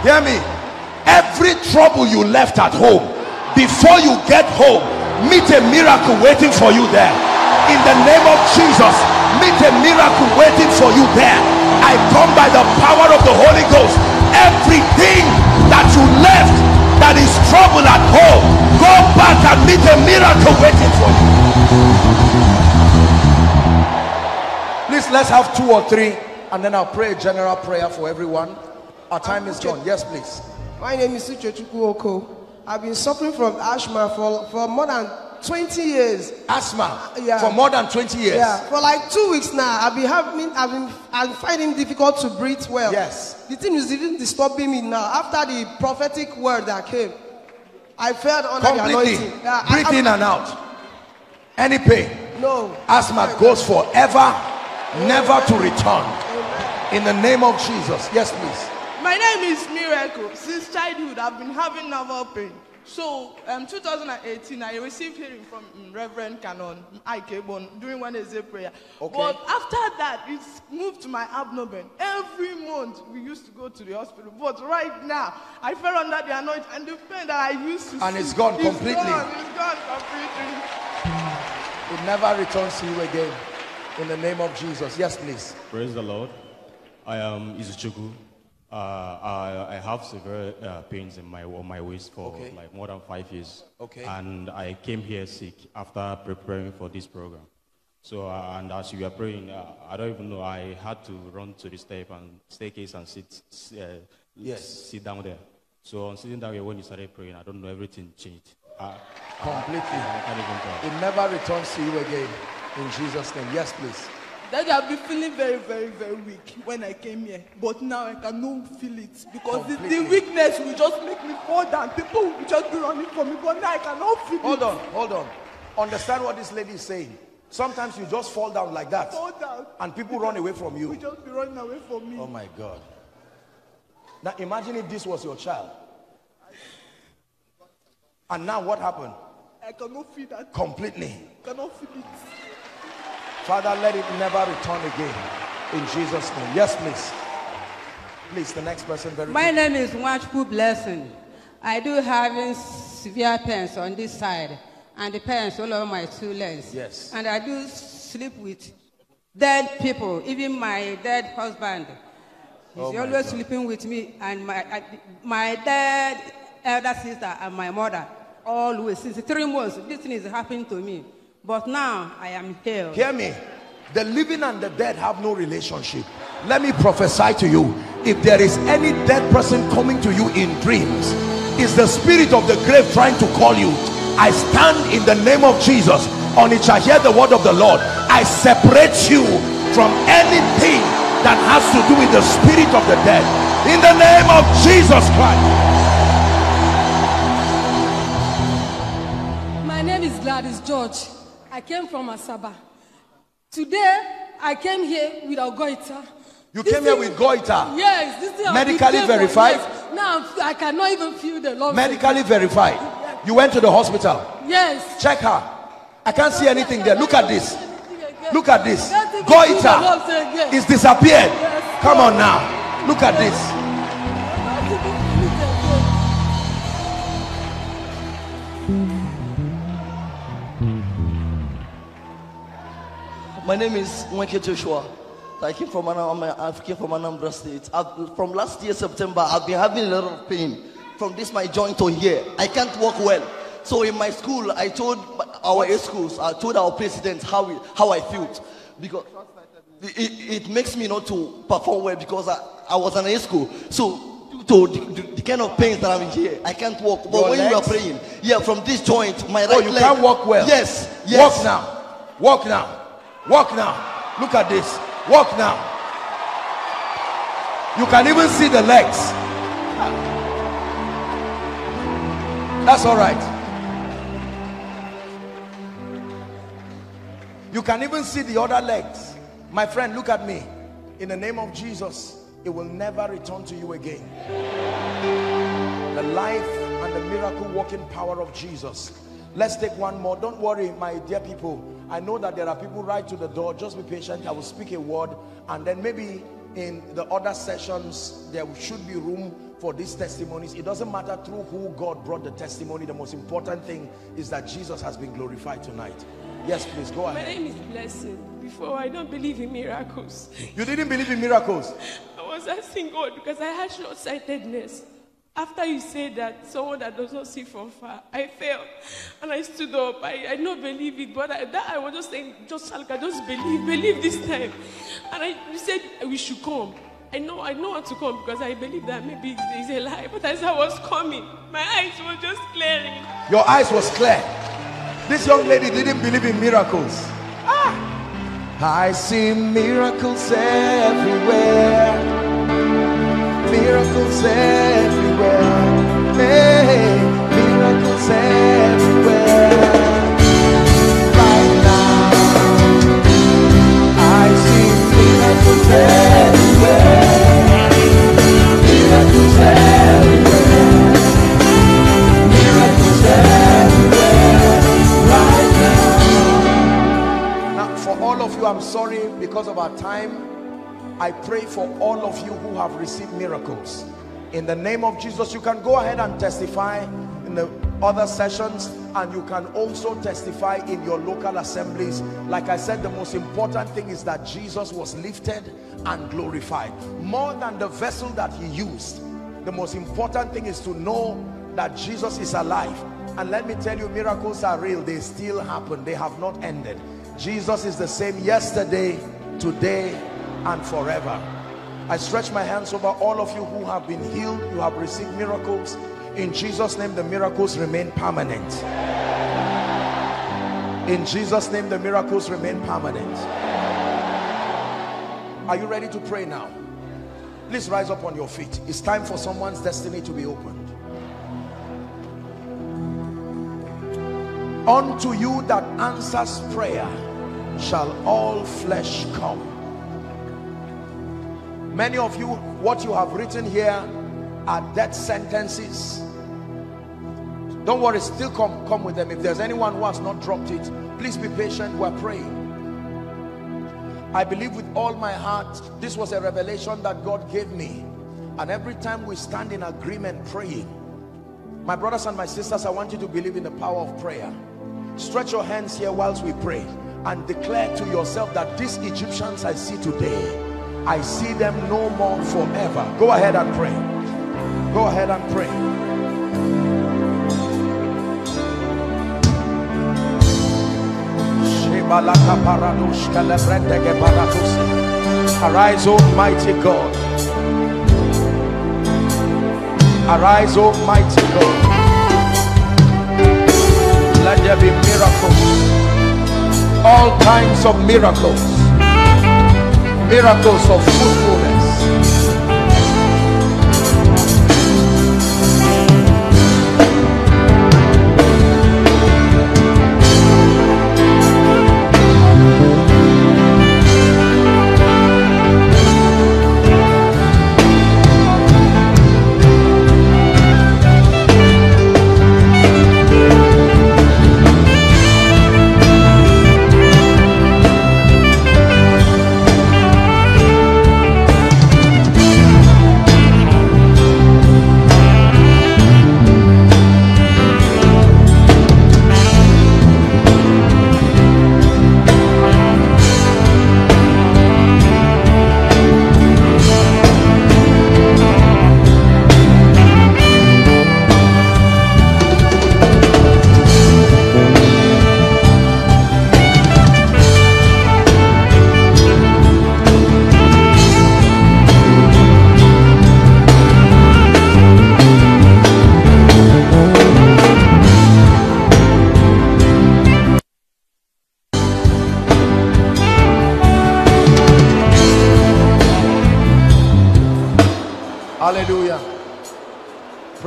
Hear me. Every trouble you left at home, before you get home, meet a miracle waiting for you there. In the name of Jesus, meet a miracle waiting for you there. I come by the power of the Holy Ghost. Everything that you left that is trouble at home, go back and meet a miracle waiting for you. Please, let's have two or three, and then I'll pray a general prayer for everyone. Our time is gone. Yes, please. My name is Uchechukwu Oko. I've been suffering from asthma for, for more than twenty years. Asthma? Yeah. For more than twenty years? Yeah. For like two weeks now, I've been having, I've been, I'm finding it difficult to breathe well. Yes. The thing is even disturbing me now. After the prophetic word that came, I felt under the anointing. Yeah, breathe I, in and out. Any pain? No. Asthma Amen. goes forever, Amen. never to return. Amen. In the name of Jesus. Yes, please. My name is Miracle. Since childhood, I've been having navel pain. So, um, two thousand eighteen, I received hearing from um, Reverend Canon Ikebon during Wednesday prayer. Okay. But after that, it's moved to my abdomen. Every month, we used to go to the hospital. But right now, I fell under the anointing and the pain that I used to. And see, it's gone it's completely. Gone, it's gone completely. It never returns to you again. In the name of Jesus. Yes, please. Praise the Lord. I am Izuchugu. Uh, I, I have severe uh, pains in my on my waist for okay. like more than five years, okay. and I came here sick after preparing for this program. So, uh, and as you were praying, uh, I don't even know. I had to run to the step and staircase and sit, uh, yes, sit down there. So, on sitting down here when you started praying, I don't know, everything changed uh, completely. I, I can't even tell. It never returns to you again. In Jesus' name, yes, please. Daddy, I've been feeling very, very, very weak when I came here. But now I cannot feel it. Because the, the weakness will just make me fall down. People will just be running for me. But now I cannot feel hold it. Hold on, hold on. Understand what this lady is saying. Sometimes you just fall down like that. Fall down. And people run away from you. You just be running away from me. Oh my God. Now imagine if this was your child. And now what happened? I cannot feel that. Completely. I cannot feel it. Father, let it never return again. In Jesus' name. Yes, please. Please, the next person. Very My good. name is Nwachukwu Blessing. I do have severe pains on this side and the pains all over my two legs. Yes. And I do sleep with dead people, even my dead husband. He's oh always God. sleeping with me and my, my dead elder sister and my mother. Always. Since three months, this thing is happening to me. But now I am healed. Hear me. The living and the dead have no relationship. Let me prophesy to you. If there is any dead person coming to you in dreams, is the spirit of the grave trying to call you? I stand in the name of Jesus. Onitsha, hear the word of the Lord. I separate you from anything that has to do with the spirit of the dead. In the name of Jesus Christ. My name is Gladys George. I came from Asaba. Today, I came here with a goiter. You this came here with goiter? Yes. This is medically verified? Yes. Now, I cannot even feel the love. Medically verified? Yes. You went to the hospital? Yes. Check her. I can't yes. see anything there. Look at this. Look at this. Goiter is disappeared. Yes. Come on now. Look at yes. this. My name is Wenke Joshua. I came from Anambra State. I've, from last year, September, I've been having a lot of pain from this my joint to here. I can't walk well. So in my school, I told our schools, I told our president how it, how I felt. Because it, it makes me not to perform well because I, I was an A school. So to the, the, the kind of pains that I'm in here. I can't walk. But your when legs? You are praying, yeah, from this joint, my right leg. Oh, you leg, can't walk well. Yes, yes. Walk now. Walk now. Walk now. Look at this. Walk now. You can even see the legs. That's all right. You can even see the other legs. My friend, look at me. In the name of Jesus, it will never return to you again. The life and the miracle working power of Jesus. Let's take one more. Don't worry, my dear people. I know that there are people right to the door. Just be patient. I will speak a word. And then maybe in the other sessions, there should be room for these testimonies. It doesn't matter through who God brought the testimony. The most important thing is that Jesus has been glorified tonight. Yes, please, go ahead. My name is Blessing. Before, I don't believe in miracles. You didn't believe in miracles? I was asking God because I had short-sightedness. After you said that, someone that does not see from far, I fell and I stood up. I, I don't believe it, but I, that I was just saying, just Salka, just believe, believe this time. And I you said, we should come. I know, I know how to come because I believe that maybe it's, it's a lie. But as I was coming, my eyes were just clearing. Your eyes was clear. This young lady didn't believe in miracles. Ah. I see miracles everywhere. Miracles everywhere. Hey, miracles everywhere. Right now, I see miracles everywhere. Miracles everywhere. Miracles everywhere. For all of you, I'm sorry because of our time. I pray for all of you who have received miracles. In the name of Jesus, you can go ahead and testify in the other sessions, and you can also testify in your local assemblies. Like I said, the most important thing is that Jesus was lifted and glorified. More than the vessel that he used, the most important thing is to know that Jesus is alive. And let me tell you, miracles are real. They still happen. They have not ended. Jesus is the same yesterday, today, and forever. I stretch my hands over all of you who have been healed. You have received miracles. In Jesus' name, the miracles remain permanent. In Jesus' name, the miracles remain permanent. Are you ready to pray now? Please rise up on your feet. It's time for someone's destiny to be opened. Unto you that answers prayer shall all flesh come. Many of you, what you have written here are death sentences. Don't worry, still come, come with them. If there's anyone who has not dropped it, please be patient. We're praying. I believe with all my heart, this was a revelation that God gave me. And every time we stand in agreement praying, my brothers and my sisters, I want you to believe in the power of prayer. Stretch your hands here whilst we pray and declare to yourself that these Egyptians I see today, I see them no more forever. Go ahead and pray. Go ahead and pray. Arise, Almighty God. Arise, Almighty God. Let there be miracles, all kinds of miracles, miracles of fruitfulness.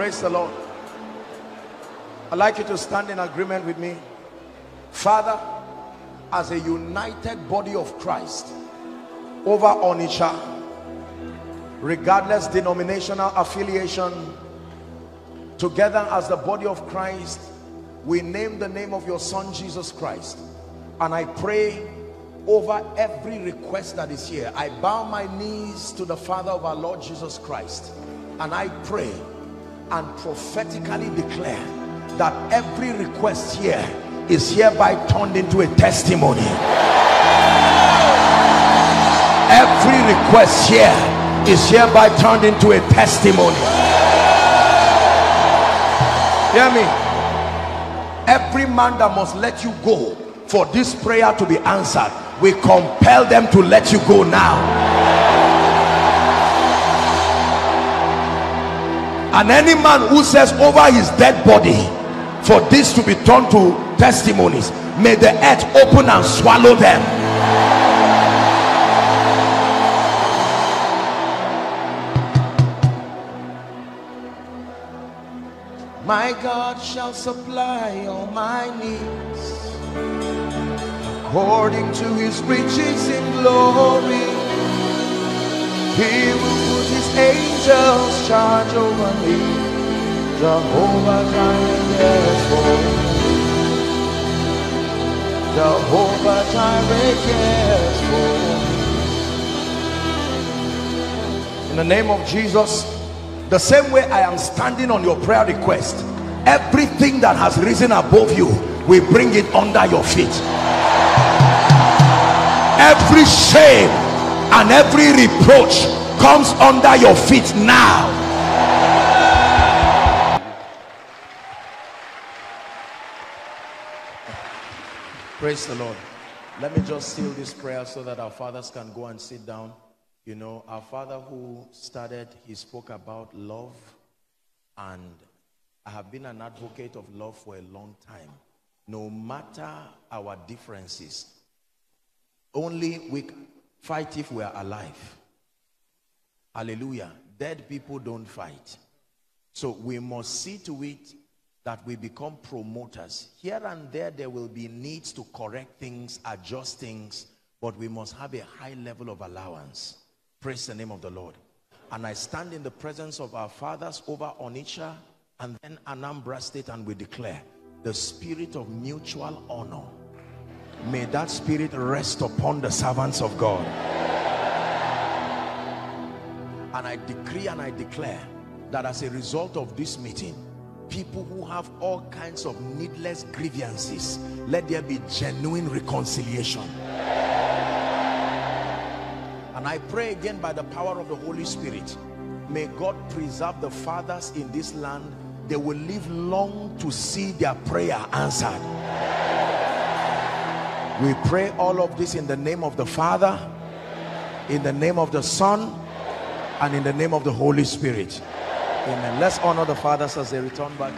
Praise the Lord. I'd like you to stand in agreement with me. Father, as a united body of Christ over Onitsha, regardless denominational affiliation, together as the body of Christ, we name the name of your Son Jesus Christ. And I pray over every request that is here. I bow my knees to the Father of our Lord Jesus Christ, and I pray and prophetically declare that every request here is hereby turned into a testimony. Every request here is hereby turned into a testimony. Hear me. Every man that must let you go for this prayer to be answered, we compel them to let you go now. And any man who says over his dead body for this to be turned to testimonies, may the earth open and swallow them. My God shall supply all my needs according to his riches in glory. He will put his angels charge over me. Jehovah Jireh for me. Jehovah Jireh for me. In the name of Jesus, the same way I am standing on your prayer request, everything that has risen above you, we bring it under your feet. Every shame and every reproach comes under your feet now. Praise the Lord. Let me just seal this prayer so that our fathers can go and sit down. You know, our father who started, he spoke about love, and I have been an advocate of love for a long time. No matter our differences, only we fight if we are alive. Hallelujah. Dead people don't fight. So we must see to it that we become promoters. Here and there, there will be needs to correct things, adjust things, but we must have a high level of allowance. Praise the name of the Lord. And I stand in the presence of our fathers over Onitsha and then Anambra State, and we declare the spirit of mutual honor. May that spirit rest upon the servants of God. And I decree and I declare that as a result of this meeting, people who have all kinds of needless grievances, let there be genuine reconciliation. And I pray again by the power of the Holy Spirit, may God preserve the fathers in this land. They will live long to see their prayer answered. We pray all of this in the name of the Father, in the name of the Son, and in the name of the Holy Spirit. Amen. Let's honor the fathers as they return back.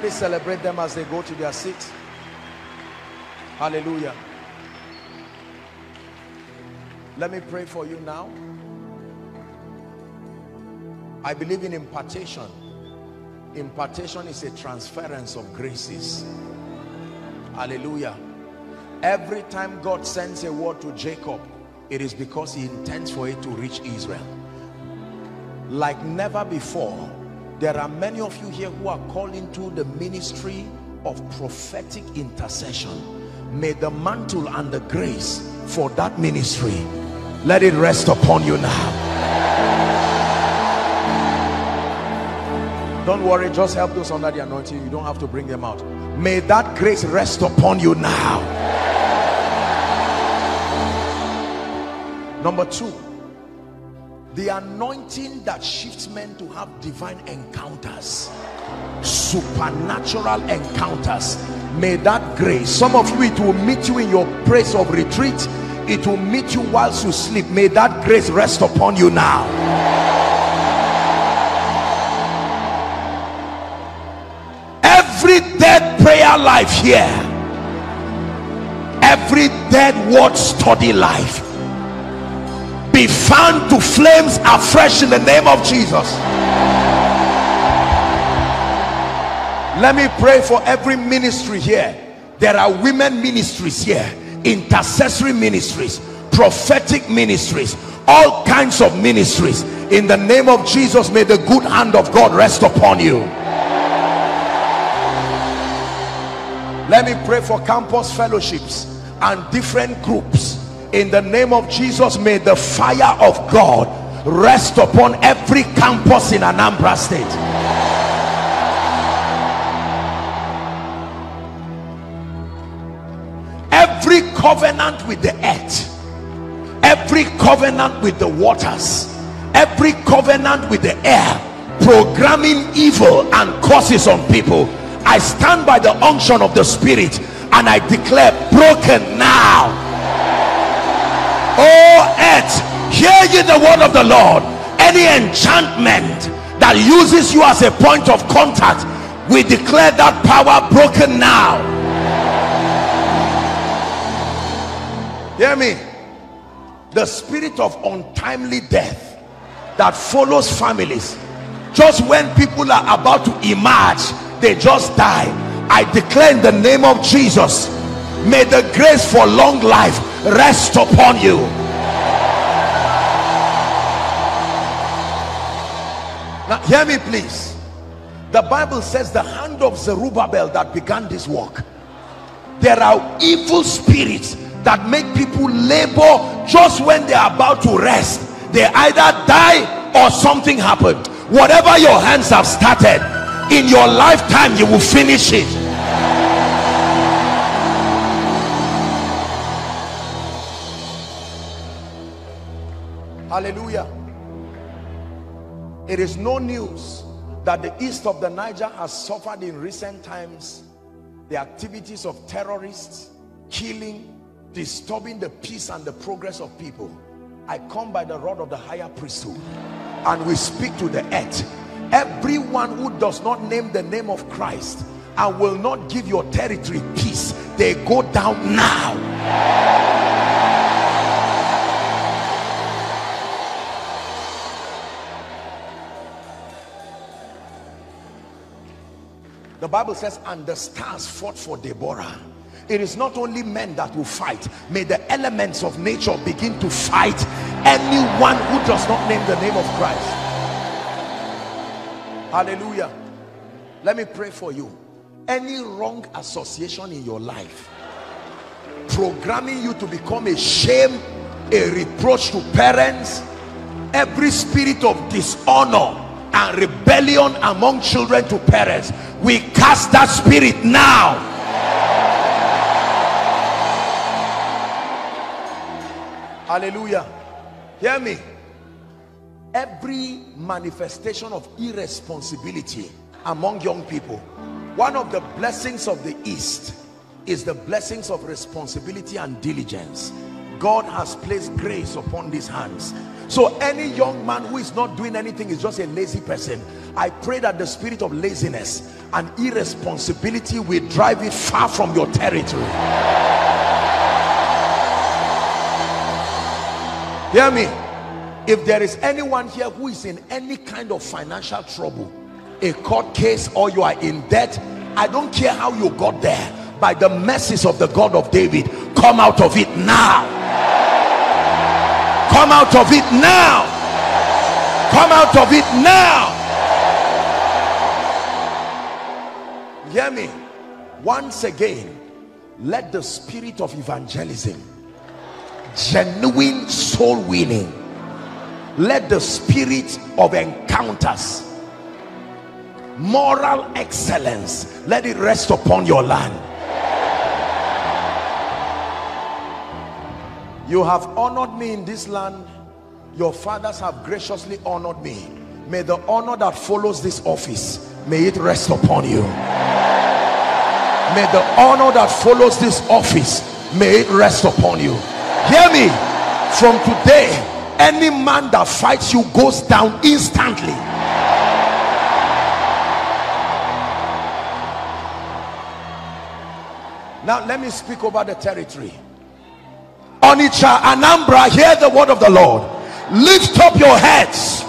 Please celebrate them as they go to their seats. Hallelujah. Let me pray for you now. I believe in impartation. Impartation is a transference of graces. Hallelujah. Every time God sends a word to Jacob, it is because he intends for it to reach Israel. Like never before, there are many of you here who are called into the ministry of prophetic intercession. May the mantle and the grace for that ministry, let it rest upon you now. Don't worry, just help those under the anointing. You don't have to bring them out. May that grace rest upon you now. Number two, the anointing that shifts men to have divine encounters, supernatural encounters. May that grace, some of you, it will meet you in your place of retreat. It will meet you whilst you sleep. May that grace rest upon you now. Prayer life here, every dead word study life, be be fanned to flames afresh in the name of Jesus. Let me pray for every ministry here. There are women ministries here, intercessory ministries, prophetic ministries, all kinds of ministries. In the name of Jesus, may the good hand of God rest upon you. Let me pray for campus fellowships and different groups. In the name of Jesus, may the fire of God rest upon every campus in Anambra State. Every covenant with the earth, every covenant with the waters, every covenant with the air, programming evil and curses on people, I stand by the unction of the Spirit and I declare, broken now. Oh earth, hear ye the word of the Lord. Any enchantment that uses you as a point of contact, we declare that power broken now. Hear me. The spirit of untimely death that follows families, just when people are about to emerge, they just die. I declare in the name of Jesus, may the grace for long life rest upon you. Now hear me please. The Bible says the hand of Zerubbabel that began this work. There are evil spirits that make people labor just when they are about to rest. They either die or something happened. Whatever your hands have started, in your lifetime you will finish it. Hallelujah. It is no news that the east of the Niger has suffered in recent times the activities of terrorists, killing, disturbing the peace and the progress of people. I come by the rod of the higher priesthood and we speak to the earth. Everyone who does not name the name of Christ and will not give your territory peace, they go down now. The Bible says, and the stars fought for Deborah. It is not only men that will fight. May the elements of nature begin to fight anyone who does not name the name of Christ. Hallelujah. Let me pray for you. Any wrong association in your life, programming you to become a shame, a reproach to parents, every spirit of dishonor and rebellion among children to parents, we cast that spirit now. Hallelujah. Hear me. Every manifestation of irresponsibility among young people. One of the blessings of the East is the blessings of responsibility and diligence. God has placed grace upon these hands. So any young man who is not doing anything is just a lazy person. I pray that the spirit of laziness and irresponsibility will drive it far from your territory. Hear me. If there is anyone here who is in any kind of financial trouble, a court case, or you are in debt, I don't care how you got there, by the mercies of the God of David, come out of it now. Come out of it now. Come out of it now. Hear me. Once again, let the spirit of evangelism, genuine soul winning, let the spirit of encounters, moral excellence, let it rest upon your land. You have honored me in this land. Your fathers have graciously honored me. May the honor that follows this office, may it rest upon you. May the honor that follows this office, may it rest upon you. Hear me. From today, any man that fights you goes down instantly. Now let me speak over the territory. Onitsha, Anambra, hear the word of the Lord. Lift up your heads,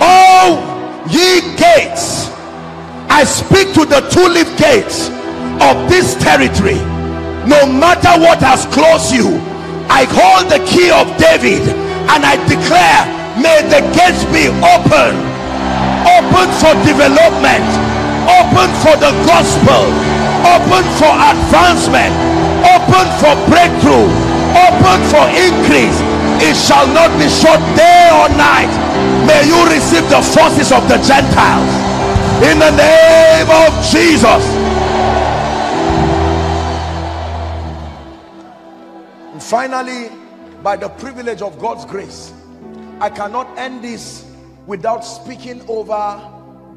all ye gates. I speak to the two-leaf gates of this territory. No matter what has closed you, I hold the key of David and I declare, may the gates be open, open for development, open for the gospel, open for advancement, open for breakthrough, open for increase. It shall not be shut day or night. May you receive the forces of the Gentiles in the name of Jesus. And finally, by the privilege of God's grace, I cannot end this without speaking over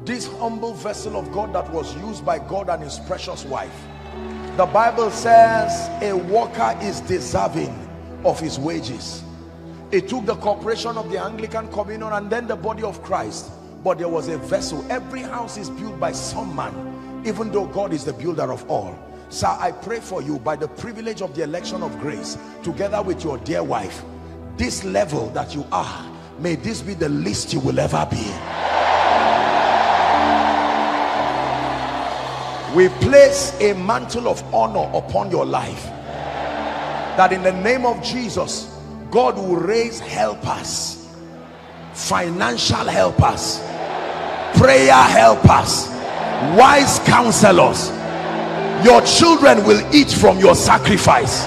this humble vessel of God that was used by God and his precious wife. The Bible says a worker is deserving of his wages. It took the corporation of the Anglican Communion and then the body of Christ, but there was a vessel. Every house is built by some man, even though God is the builder of all. Sir, I pray for you by the privilege of the election of grace, together with your dear wife, this level that you are, may this be the least you will ever be. We place a mantle of honor upon your life, that in the name of Jesus, God will raise helpers, financial helpers, prayer helpers, wise counselors. Your children will eat from your sacrifice.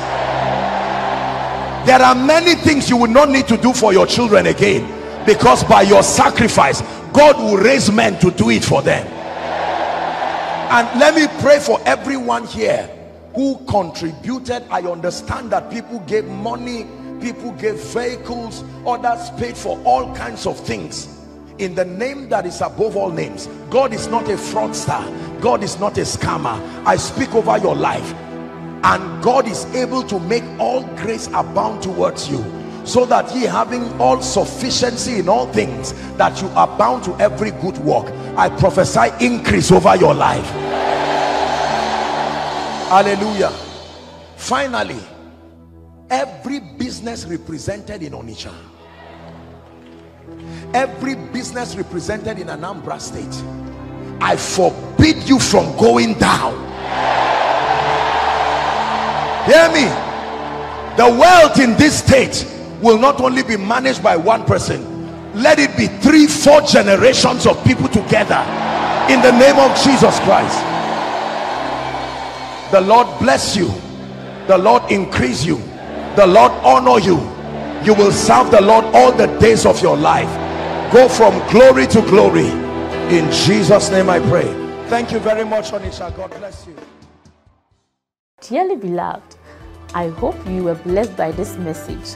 There are many things you will not need to do for your children again, because by your sacrifice, God will raise men to do it for them. And let me pray for everyone here who contributed. I understand that people gave money, people gave vehicles, others paid for all kinds of things. In the name that is above all names, God is not a fraudster. God is not a scammer. I speak over your life, and God is able to make all grace abound towards you, so that ye, having all sufficiency in all things, that you abound to every good work. I prophesy increase over your life. Hallelujah. Finally, every business represented in Onitsha, every business represented in Anambra State, I forbid you from going down. Hear me. The wealth in this state will not only be managed by one person. Let it be three, four generations of people together in the name of Jesus Christ. The Lord bless you. The Lord increase you. The Lord honor you. You will serve the Lord all the days of your life. Go from glory to glory. In Jesus' name I pray. Thank you very much, Onitsha. God bless you. Dearly beloved, I hope you were blessed by this message.